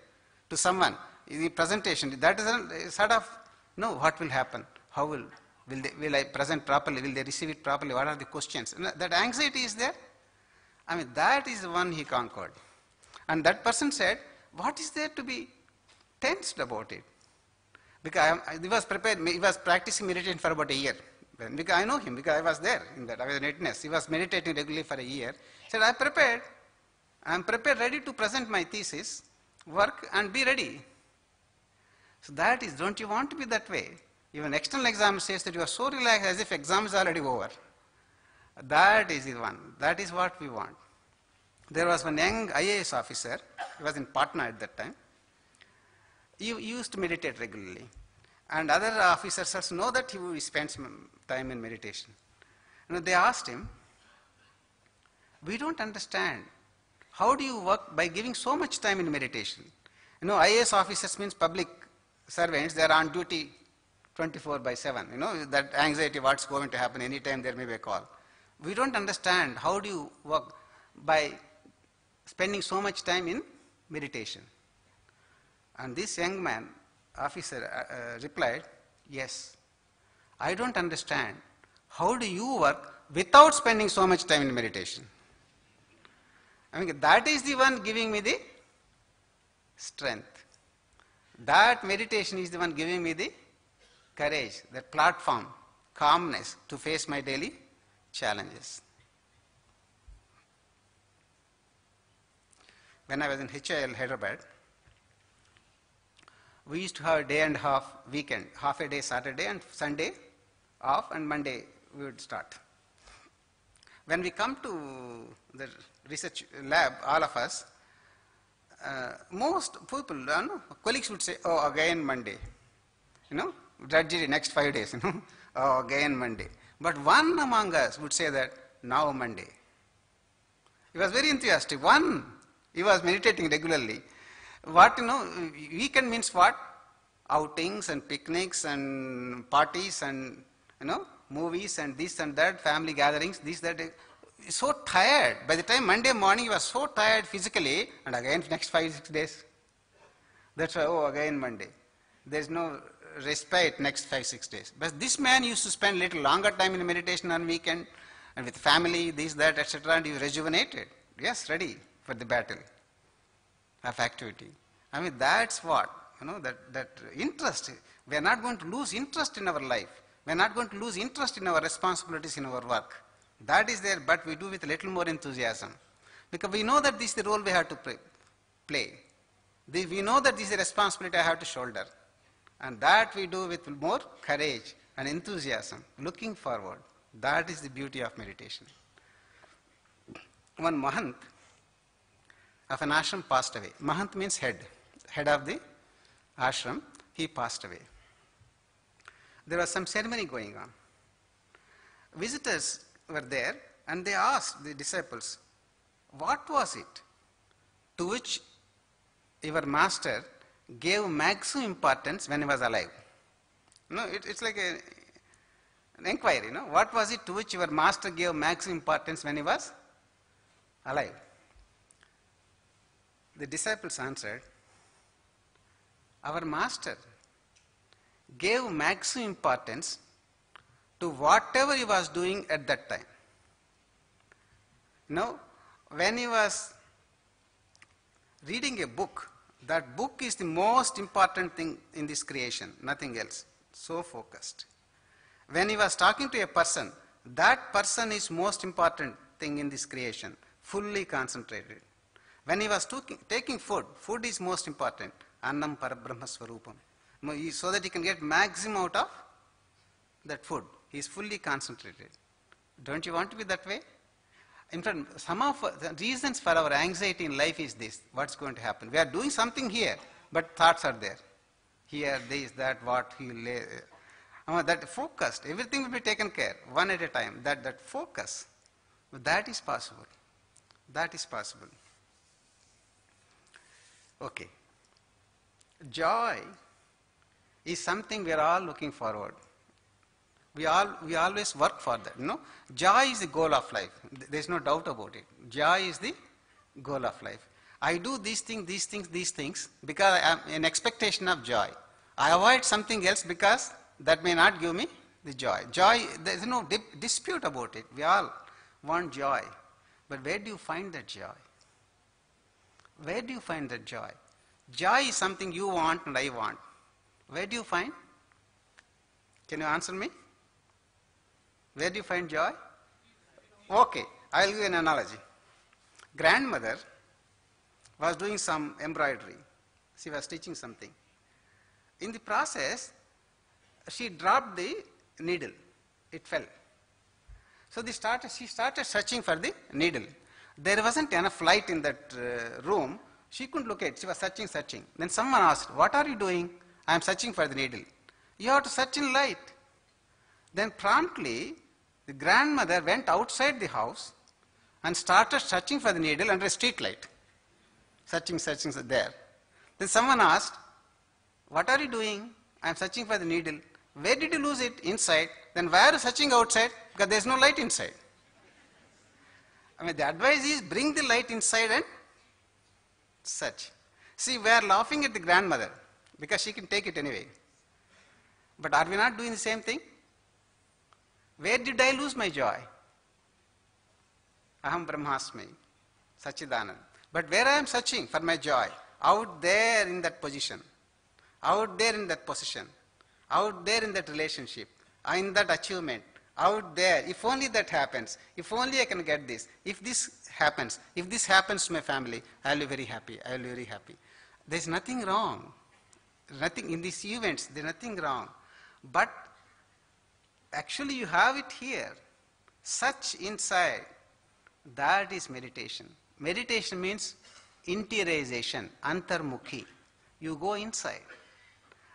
to someone, in the presentation. That is a sort of, you know, what will happen? How will, Will they, will I present properly? Will they receive it properly? What are the questions? And that anxiety is there. I mean, that is the one he conquered. And that person said, what is there to be tensed about it? Because I, I, he was prepared, he was practicing meditation for about a year. Because I know him, because I was there in that, I was a witness. He was meditating regularly for a year. He said, I am prepared. I am prepared, ready to present my thesis, work and be ready. So that is, don't you want to be that way? Even external exam says that you are so relaxed as if exam is already over. That is the one. That is what we want. There was one young I A S officer, he was in Patna at that time. He used to meditate regularly. And other officers also know that he spends time in meditation. And they asked him, we don't understand. How do you work by giving so much time in meditation? You know, I A S officers means public servants, they are on duty twenty-four by seven, you know, that anxiety, what's going to happen, anytime there may be a call. We don't understand how do you work by spending so much time in meditation. And this young man, officer, uh, uh, replied, yes, I don't understand. How do you work without spending so much time in meditation? I mean, that is the one giving me the strength. That meditation is the one giving me the courage, that platform, calmness to face my daily challenges. When I was in H I L, Hyderabad, we used to have a day and a half weekend, half a day Saturday and Sunday off, and Monday we would start. When we come to the research lab, all of us, uh, most people, you know, colleagues would say, oh, again Monday, you know, drudgery next five days, you know, oh, again Monday. But one among us would say that, now Monday. He was very enthusiastic. One, he was meditating regularly. What, you know, weekend means what? Outings and picnics and parties and, you know, movies and this and that, family gatherings, this, that. So tired. By the time Monday morning, he was so tired physically, and again next five, six days. That's why, oh, again Monday. There's no respite next five, six days. But this man used to spend little longer time in meditation on weekend, and with family, this, that, et cetera, and he rejuvenated. Yes, ready for the battle of activity. I mean, that's what, you know, that, that interest. We are not going to lose interest in our life. We are not going to lose interest in our responsibilities, in our work. That is there, but we do with a little more enthusiasm. Because we know that this is the role we have to play. We know that this is the responsibility I have to shoulder. And that we do with more courage and enthusiasm, looking forward. That is the beauty of meditation. One Mahant of an ashram passed away. Mahant means head, head of the ashram. He passed away. There was some ceremony going on. Visitors were there and they asked the disciples, what was it to which your master gave maximum importance when he was alive? You know, it, it's like a, an inquiry, you know. What was it to which your master gave maximum importance when he was alive? The disciples answered, our master gave maximum importance to whatever he was doing at that time. You know, when he was reading a book, that book is the most important thing in this creation, nothing else. So focused. When he was talking to a person, that person is most important thing in this creation, fully concentrated. When he was taking food, food is most important, annam parabrahma swarupam. So that he can get maximum out of that food. He is fully concentrated. Don't you want to be that way? In fact, some of the reasons for our anxiety in life is this. What's going to happen? We are doing something here, but thoughts are there. Here, this, that, what, he lay. That focused, everything will be taken care, one at a time. That, that focus, that is possible. That is possible. Okay. Joy is something we are all looking forward. We, all, we always work for that, you know. Joy is the goal of life. There is no doubt about it. Joy is the goal of life. I do these things, these things, these things because I am in expectation of joy. I avoid something else because that may not give me the joy. Joy, there is no dip, dispute about it. We all want joy. But where do you find that joy? Where do you find that joy? Joy is something you want and I want. Where do you find? Can you answer me? Where do you find joy? Okay, I'll give you an analogy. Grandmother was doing some embroidery. She was stitching something. In the process, she dropped the needle. It fell. So they started, she started searching for the needle. There wasn't enough light in that uh, room. She couldn't look at it. She was searching, searching. Then someone asked, what are you doing? I am searching for the needle. You have to search in light. Then promptly, the grandmother went outside the house and started searching for the needle under a street light. Searching, searching, there. Then someone asked, what are you doing? I am searching for the needle. Where did you lose it? Inside. Then why are you searching outside? Because there is no light inside. I mean, the advice is bring the light inside and search. See, we are laughing at the grandmother because she can take it anyway. But are we not doing the same thing? Where did I lose my joy? Aham Brahmasmi, Sachidanand. But where I am searching for my joy? Out there in that position. Out there in that position. Out there in that relationship. In that achievement. Out there. If only that happens. If only I can get this. If this happens. If this happens to my family, I will be very happy. I will be very happy. There is nothing wrong. Nothing in these events. There is nothing wrong. But actually you have it here. Such inside. That is meditation. Meditation means interiorization, Antar Mukhi. You go inside.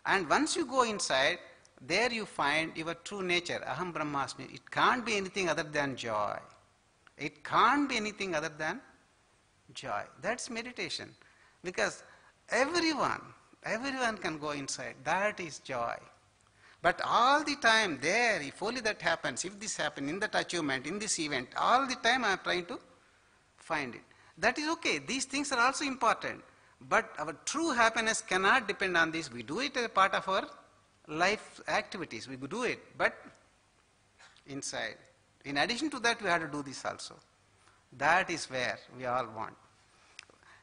And once you go inside, there you find your true nature, Aham Brahmasmi. It can't be anything other than joy. It can't be anything other than joy. That's meditation. Because everyone, everyone can go inside. That is joy. But all the time there, if only that happens, if this happens, in that achievement, in this event, all the time I am trying to find it. That is okay. These things are also important. But our true happiness cannot depend on this. We do it as a part of our life activities. We do it, but inside. In addition to that, we have to do this also. That is where we all want.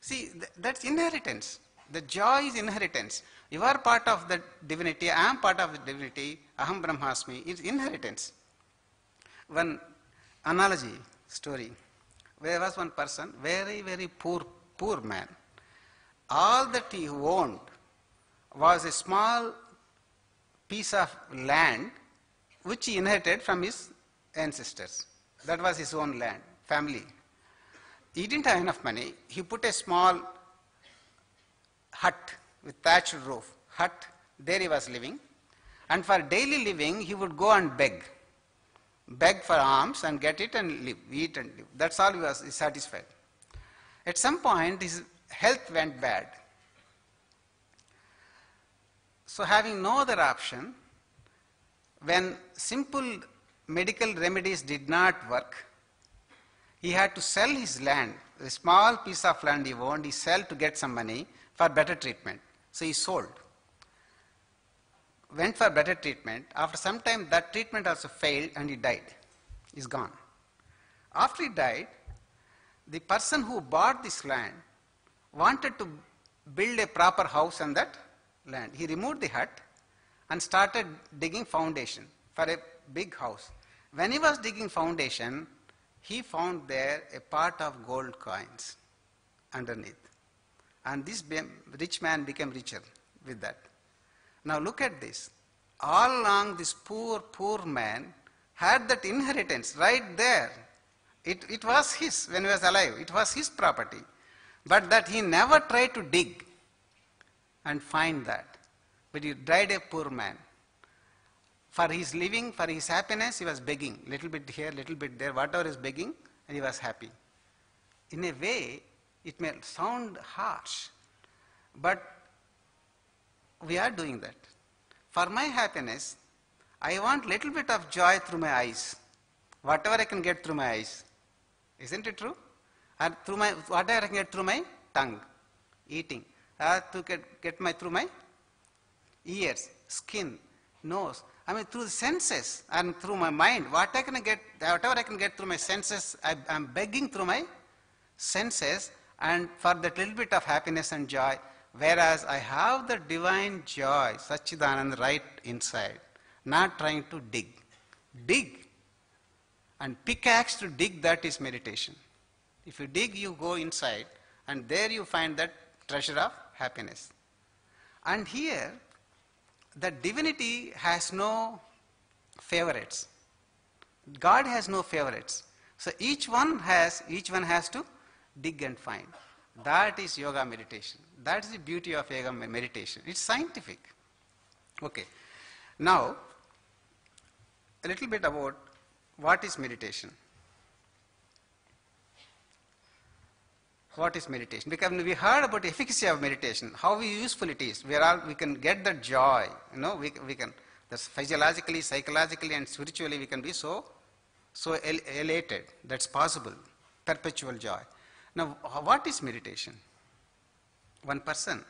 See, th that's inheritance. The joy is inheritance. You are part of the divinity. I am part of the divinity. Aham Brahmasmi is inheritance. One analogy story. There was one person, very, very poor, poor man. All that he owned was a small piece of land which he inherited from his ancestors. That was his own land, family. He didn't have enough money. He put a small hut with thatched roof, hut, there he was living. And for daily living, he would go and beg. Beg for alms and get it and live, eat and live. That's all he was satisfied. At some point, his health went bad. So having no other option, when simple medical remedies did not work, he had to sell his land, a small piece of land he owned, he sell to get some money for better treatment. So he sold. Went for better treatment. After some time, that treatment also failed and he died. He's gone. After he died, the person who bought this land wanted to build a proper house on that land. He removed the hut and started digging foundation for a big house. When he was digging foundation, he found there a part of gold coins underneath. And this rich man became richer with that. Now look at this. All along this poor, poor man had that inheritance right there. It, it was his when he was alive. It was his property. But that he never tried to dig and find that. But he died a poor man. For his living, for his happiness, he was begging. Little bit here, little bit there, whatever is begging, and he was happy. In a way, it may sound harsh, but we are doing that. For my happiness, I want little bit of joy through my eyes. Whatever I can get through my eyes. Isn't it true? Or through my, whatever I can get through my tongue, eating. Or to get, get my, through my ears, skin, nose. I mean, through the senses and through my mind, what I can get, whatever I can get through my senses, I am begging through my senses, and for that little bit of happiness and joy, whereas I have the divine joy, Sachidanand, right inside, not trying to dig. Dig. And pickaxe to dig, that is meditation. If you dig, you go inside, and there you find that treasure of happiness. And here, the divinity has no favorites. God has no favorites. So each one has, each one has to dig and find. That is yoga meditation. That is the beauty of yoga meditation. It's scientific. Okay. Now, a little bit about what is meditation. What is meditation? Because we heard about the efficacy of meditation, how useful it is. We are all, we can get the joy, you know, we, we can, that's physiologically, psychologically, and spiritually we can be so, so el elated. That's possible, perpetual joy. Now, what is meditation? One person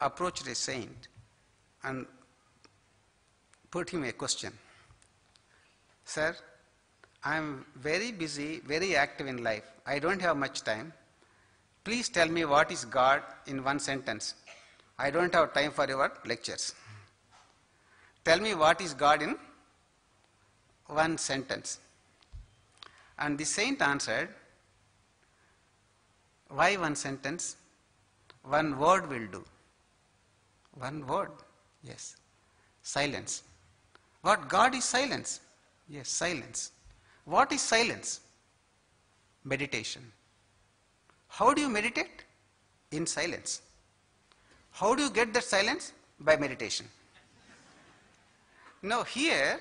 approached a saint and put him a question. Sir, I am very busy, very active in life. I don't have much time. Please tell me what is God in one sentence. I don't have time for your lectures. Tell me what is God in one sentence. And the saint answered, why one sentence? One word will do. One word, yes. Silence. What? God is silence? Yes, silence. What is silence? Meditation. How do you meditate? In silence. How do you get that silence? By meditation. Now here,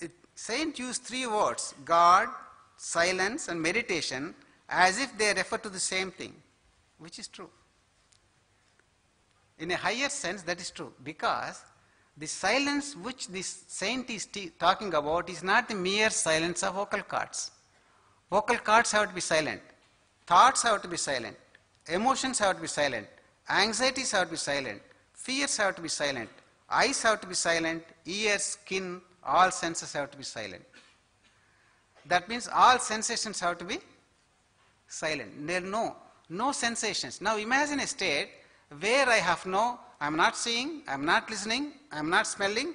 it, Saint used three words, God, silence and meditation, as if they refer to the same thing, which is true. In a higher sense, that is true, because the silence which this saint is talking about is not the mere silence of vocal cords. Vocal cords have to be silent. Thoughts have to be silent. Emotions have to be silent. Anxieties have to be silent. Fears have to be silent. Eyes have to be silent. Ears, skin, all senses have to be silent. That means all sensations have to be silent. There are no, no sensations. Now imagine a state where I have no, I am not seeing, I am not listening, I am not smelling,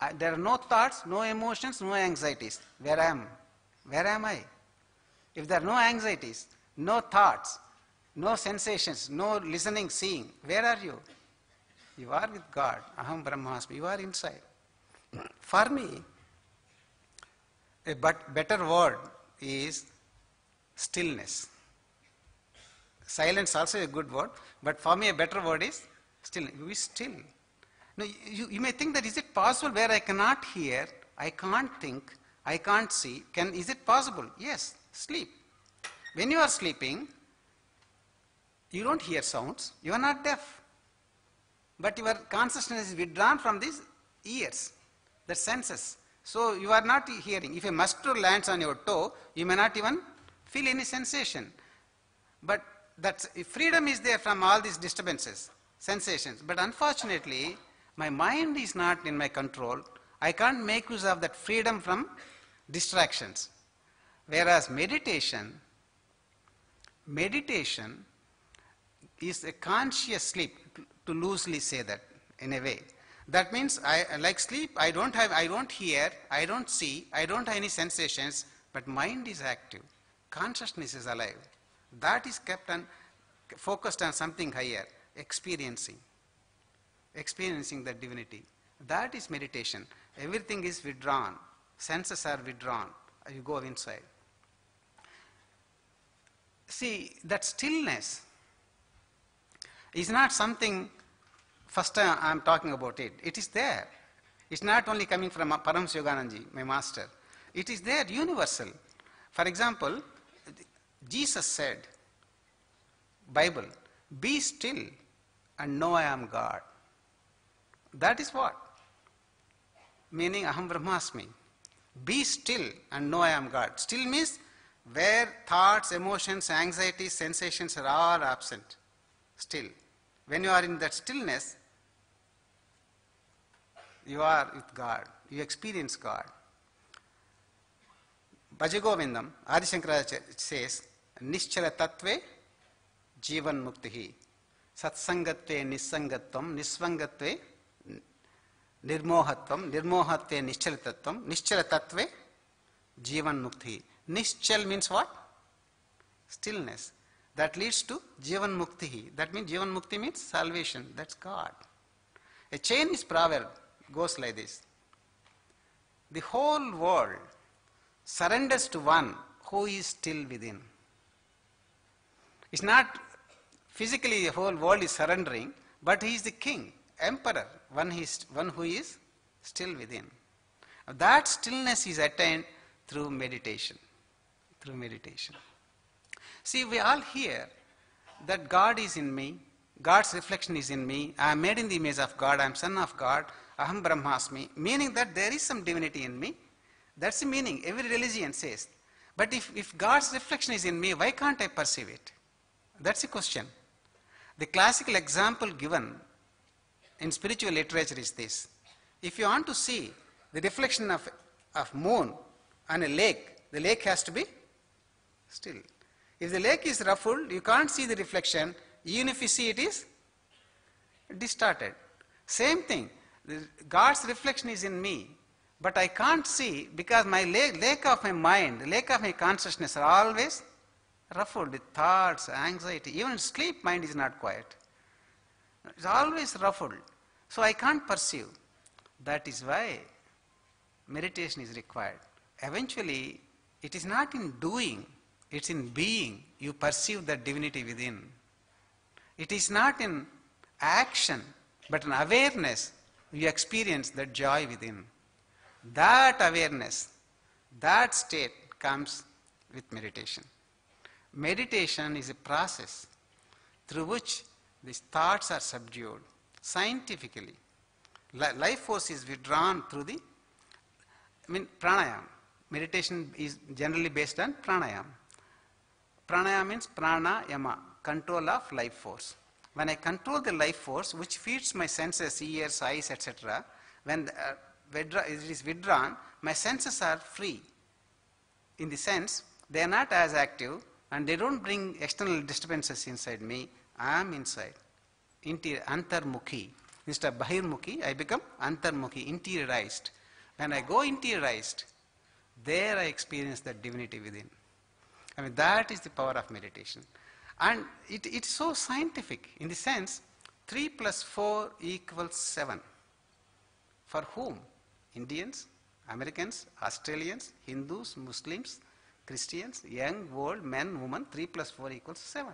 I, there are no thoughts, no emotions, no anxieties. Where I am? Where am I? If there are no anxieties, no thoughts, no sensations, no listening, seeing, where are you? You are with God, Aham Brahmasmi, you are inside. For me, a but better word is stillness. Silence also is a good word, but for me a better word is still, be still. Now, you, you may think that is it possible where I cannot hear, I can't think, I can't see, can, is it possible? Yes, sleep. When you are sleeping, you don't hear sounds, you are not deaf. But your consciousness is withdrawn from these ears, the senses. So you are not hearing. If a mosquito lands on your toe, you may not even feel any sensation. But that's, freedom is there from all these disturbances. Sensations. But unfortunately, my mind is not in my control. I can't make use of that freedom from distractions. Whereas meditation, meditation is a conscious sleep, to loosely say that in a way. That means I, like sleep, I don't have, I don't hear, I don't see, I don't have any sensations, but mind is active. Consciousness is alive. That is kept on, focused on something higher. Experiencing, experiencing the divinity. That is meditation. Everything is withdrawn. Senses are withdrawn. You go inside. See, that stillness is not something, first time I am talking about it. It is there. It's not only coming from Paramahansa Yogananda Ji, my master. It is there, universal. For example, Jesus said, Bible, be still and know I am God. That is what? Meaning Aham Brahmasmi. Be still and know I am God. Still means where thoughts, emotions, anxieties, sensations are all absent. Still. When you are in that stillness, You are with God. You experience God. Bhaja Govindam, Adi Shankaracharya says, Nischala Tattve Jivan Muktihi Satsangatve Nissangatvam Nisvangatve Nirmohatvam Nirmohatve Nischala Tattvam Nischala Tattve Jivan Muktihi. Nischal means what? Stillness. That leads to Jivan Muktihi. That means Jivan Mukti means salvation. That's God. A Chinese proverb goes like this. The whole world surrenders to one who is still within. It's not physically the whole world is surrendering, but he is the king, emperor, one, he is, one who is still within. That stillness is attained through meditation. Through meditation. See, we all hear that God is in me, God's reflection is in me, I am made in the image of God, I am son of God, Aham Brahmasmi, meaning that there is some divinity in me. That's the meaning every religion says. But if, if God's reflection is in me, why can't I perceive it? That's the question. The classical example given in spiritual literature is this. If you want to see the reflection of, of moon on a lake, the lake has to be still. If the lake is ruffled, you can't see the reflection, even if you see it is distorted. Same thing, God's reflection is in me, but I can't see because my lake, lake of my mind, the lake of my consciousness are always ruffled with thoughts, anxiety. Even sleep, mind is not quiet. It's always ruffled. So I can't perceive. That is why meditation is required. Eventually, it is not in doing, it's in being. You perceive the divinity within. It is not in action, but in awareness, you experience that joy within. That awareness, that state comes with meditation. Meditation is a process through which these thoughts are subdued scientifically. Life force is withdrawn through the, I mean, pranayama. Meditation is generally based on pranayama. Pranayama means pranayama, control of life force. When I control the life force, which feeds my senses, ears, eyes, et cetera, when the, uh, it is withdrawn, my senses are free. In the sense, they are not as active and they don't bring external disturbances inside me. I am inside. Interior, Antar Mukhi. Instead of Bahir Mukhi, I become Antar Mukhi, interiorized. When I go interiorized, there I experience the divinity within. I mean, that is the power of meditation. And it, it's so scientific in the sense, three plus four equals seven. For whom? Indians, Americans, Australians, Hindus, Muslims, Christians, young, old, men, women, three plus four equals seven.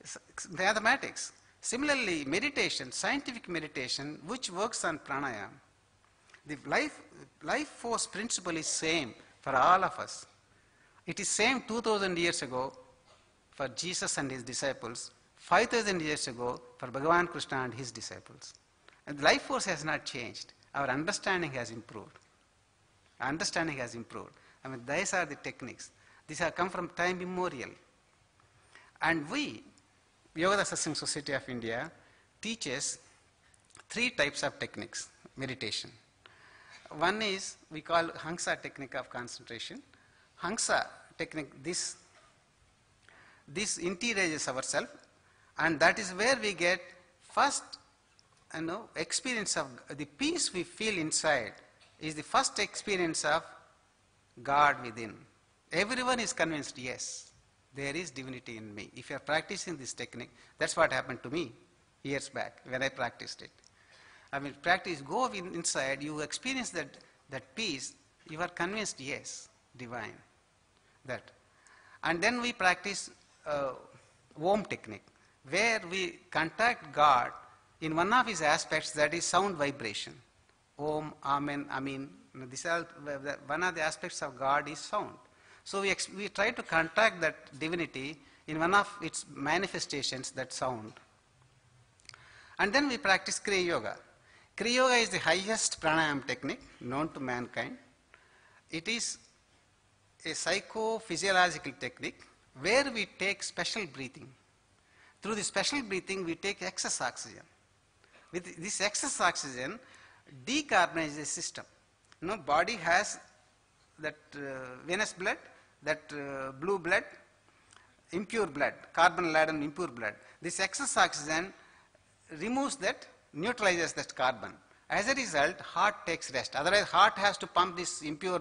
It's mathematics. Similarly, meditation, scientific meditation, which works on pranayama. The life, life force principle is same for all of us. It is same two thousand years ago for Jesus and his disciples, five thousand years ago for Bhagavan Krishna and his disciples. And life force has not changed. Our understanding has improved. Our understanding has improved. I mean, these are the techniques. These have come from time immemorial. And we, Yogoda Satsanga Society of India, teaches three types of techniques, meditation. One is, we call Hansa technique of concentration. Hansa technique, this, this interiorizes ourselves, and that is where we get first you know, experience of the peace we feel inside is the first experience of God within. Everyone is convinced, yes, there is divinity in me. If you are practicing this technique, that's what happened to me years back when I practiced it. I mean, practice, go inside, you experience that, that peace, you are convinced, yes, divine, that. And then we practice uh, Om technique, where we contact God in one of his aspects, that is sound vibration. Om, Amen, Amin. These are, one of the aspects of God is sound. So we, we try to contact that divinity in one of its manifestations, that sound. And then we practice Kriya Yoga. Kriya Yoga is the highest pranayama technique known to mankind. It is a psychophysiological technique where we take special breathing. Through the special breathing, we take excess oxygen. With this excess oxygen, decarbonizes system. You know, body has that uh, venous blood, that uh, blue blood, impure blood, carbon-laden impure blood. This excess oxygen removes that, neutralizes that carbon. As a result, heart takes rest. Otherwise, heart has to pump this impure,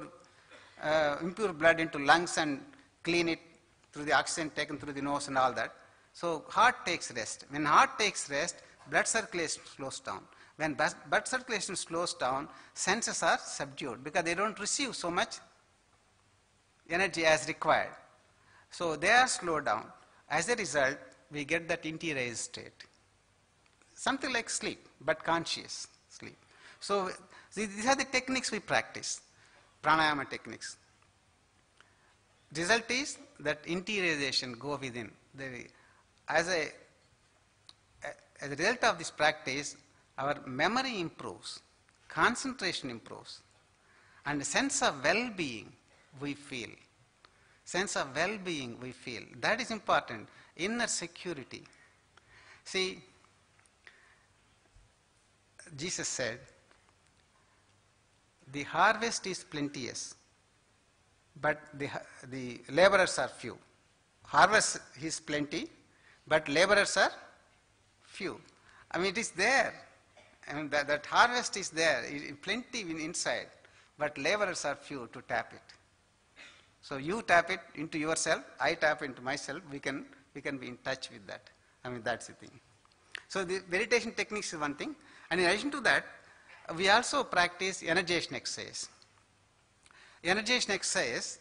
uh, impure blood into lungs and clean it through the oxygen taken through the nose and all that. So heart takes rest. When heart takes rest, blood circulation slows down. When blood circulation slows down, senses are subdued because they don't receive so much energy as required. So they are slowed down. As a result, we get that interiorized state. Something like sleep, but conscious sleep. So these are the techniques we practice, pranayama techniques. Result is that interiorization go within. As a, as a result of this practice, our memory improves, concentration improves, and a sense of well-being we feel. Sense of well-being we feel. That is important. Inner security. See, Jesus said, the harvest is plenteous, but the, the laborers are few. Harvest is plenty, but laborers are few. I mean, it is there. I mean, that, that harvest is there, it, plenty inside, but laborers are few to tap it. So you tap it into yourself, I tap into myself, we can, we can be in touch with that. I mean, that's the thing. So the meditation techniques is one thing. And in addition to that, we also practice energization exercise. Energization exercise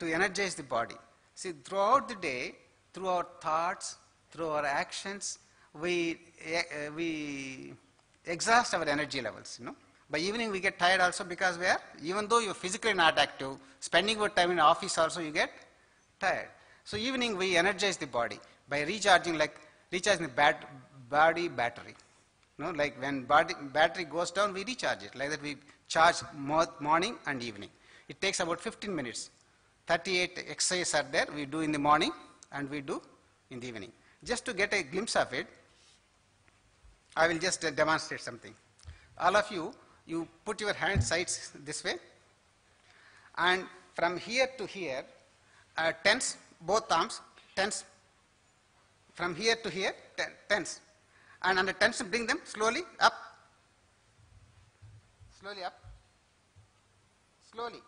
to energize the body. See, throughout the day, through our thoughts, through our actions, we, uh, we exhaust our energy levels, you know. By evening, we get tired also because we are, even though you're physically not active, spending your time in the office also, you get tired. So evening, we energize the body by recharging, like recharging the bat body battery. You know, like when body, battery goes down, we recharge it. Like that, we charge morning and evening. It takes about fifteen minutes. thirty-eight exercises are there. We do in the morning and we do in the evening. Just to get a glimpse of it, I will just uh, demonstrate something. All of you, you put your hand sides this way, and from here to here, uh, tense both arms, tense. From here to here, ten, tense. And under tension, bring them slowly up, slowly up, slowly,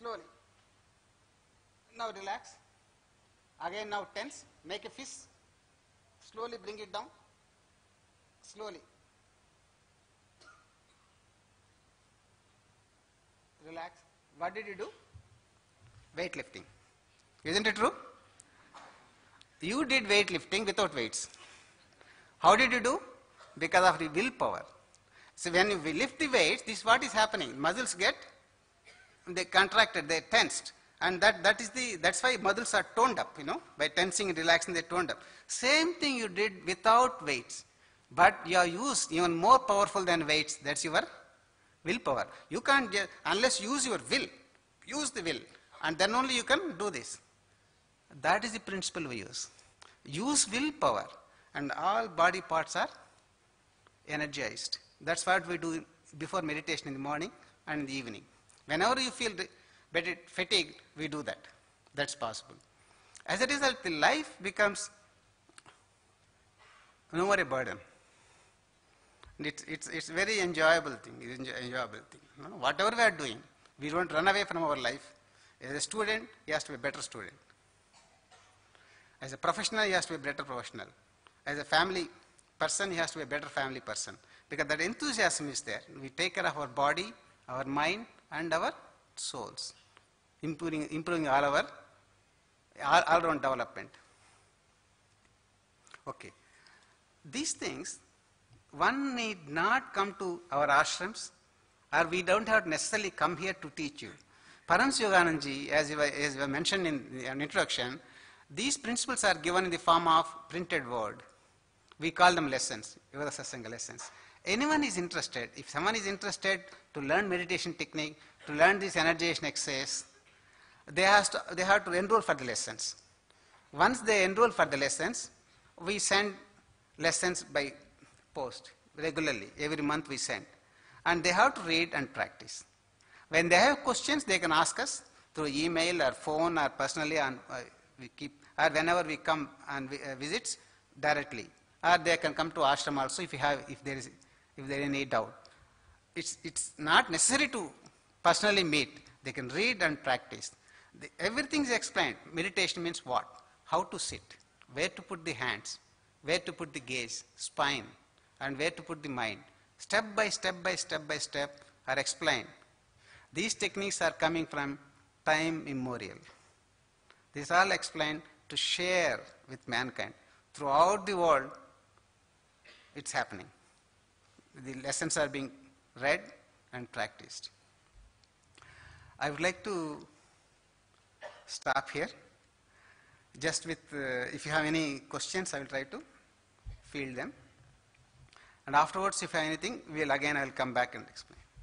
slowly. Now relax. Again now tense, make a fist, slowly bring it down, slowly. Relax. What did you do? Weightlifting. Isn't it true? You did weightlifting without weights. How did you do? Because of the willpower. So when you lift the weights, this is what is happening. Muscles get, they contracted, they tensed. And that, that is the, that's why muscles are toned up, you know. By tensing and relaxing, they toned up. Same thing you did without weights. But you are used, even more powerful than weights, that's your willpower. You can't, just, unless you use your will, use the will. And then only you can do this. That is the principle we use. Use willpower. And all body parts are energized. That's what we do before meditation in the morning and in the evening. Whenever you feel fatigued, we do that. That's possible. As a result, the life becomes no more a burden. And it's, it's, it's very enjoyable thing, it's enjoy, enjoyable thing. You know, whatever we are doing, we don't run away from our life. As a student, he has to be a better student. As a professional, he has to be a better professional. As a family person, he has to be a better family person. Because that enthusiasm is there. We take care of our body, our mind, and our souls. Improving, improving all our all-round development. Okay. These things, one need not come to our ashrams, or we don't have to necessarily come here to teach you. Paramahansa Yogananda Ji, as you were, as you were mentioned in an introduction, these principles are given in the form of printed word. We call them lessons, Yogoda Satsanga lessons. Anyone is interested, if someone is interested to learn meditation technique, to learn this energization exercise, they, has to, they have to enroll for the lessons. Once they enroll for the lessons, we send lessons by post regularly. Every month we send. and they have to read and practice. When they have questions, they can ask us through email or phone or personally, and uh, we keep, or whenever we come and we, uh, visits directly, or they can come to ashram also if you have, if there is, if there is any doubt. It's it's not necessary to personally meet. They can read and practice. The, everything is explained. Meditation means what? How to sit, where to put the hands, where to put the gaze, spine, and where to put the mind. Step by step by step by step are explained. These techniques are coming from time immemorial. These are all explained to share with mankind. Throughout the world, it's happening. The lessons are being read and practiced. I would like to stop here. Just with, uh, if you have any questions, I will try to field them. And afterwards, if I have anything, we'll again, I'll come back and explain.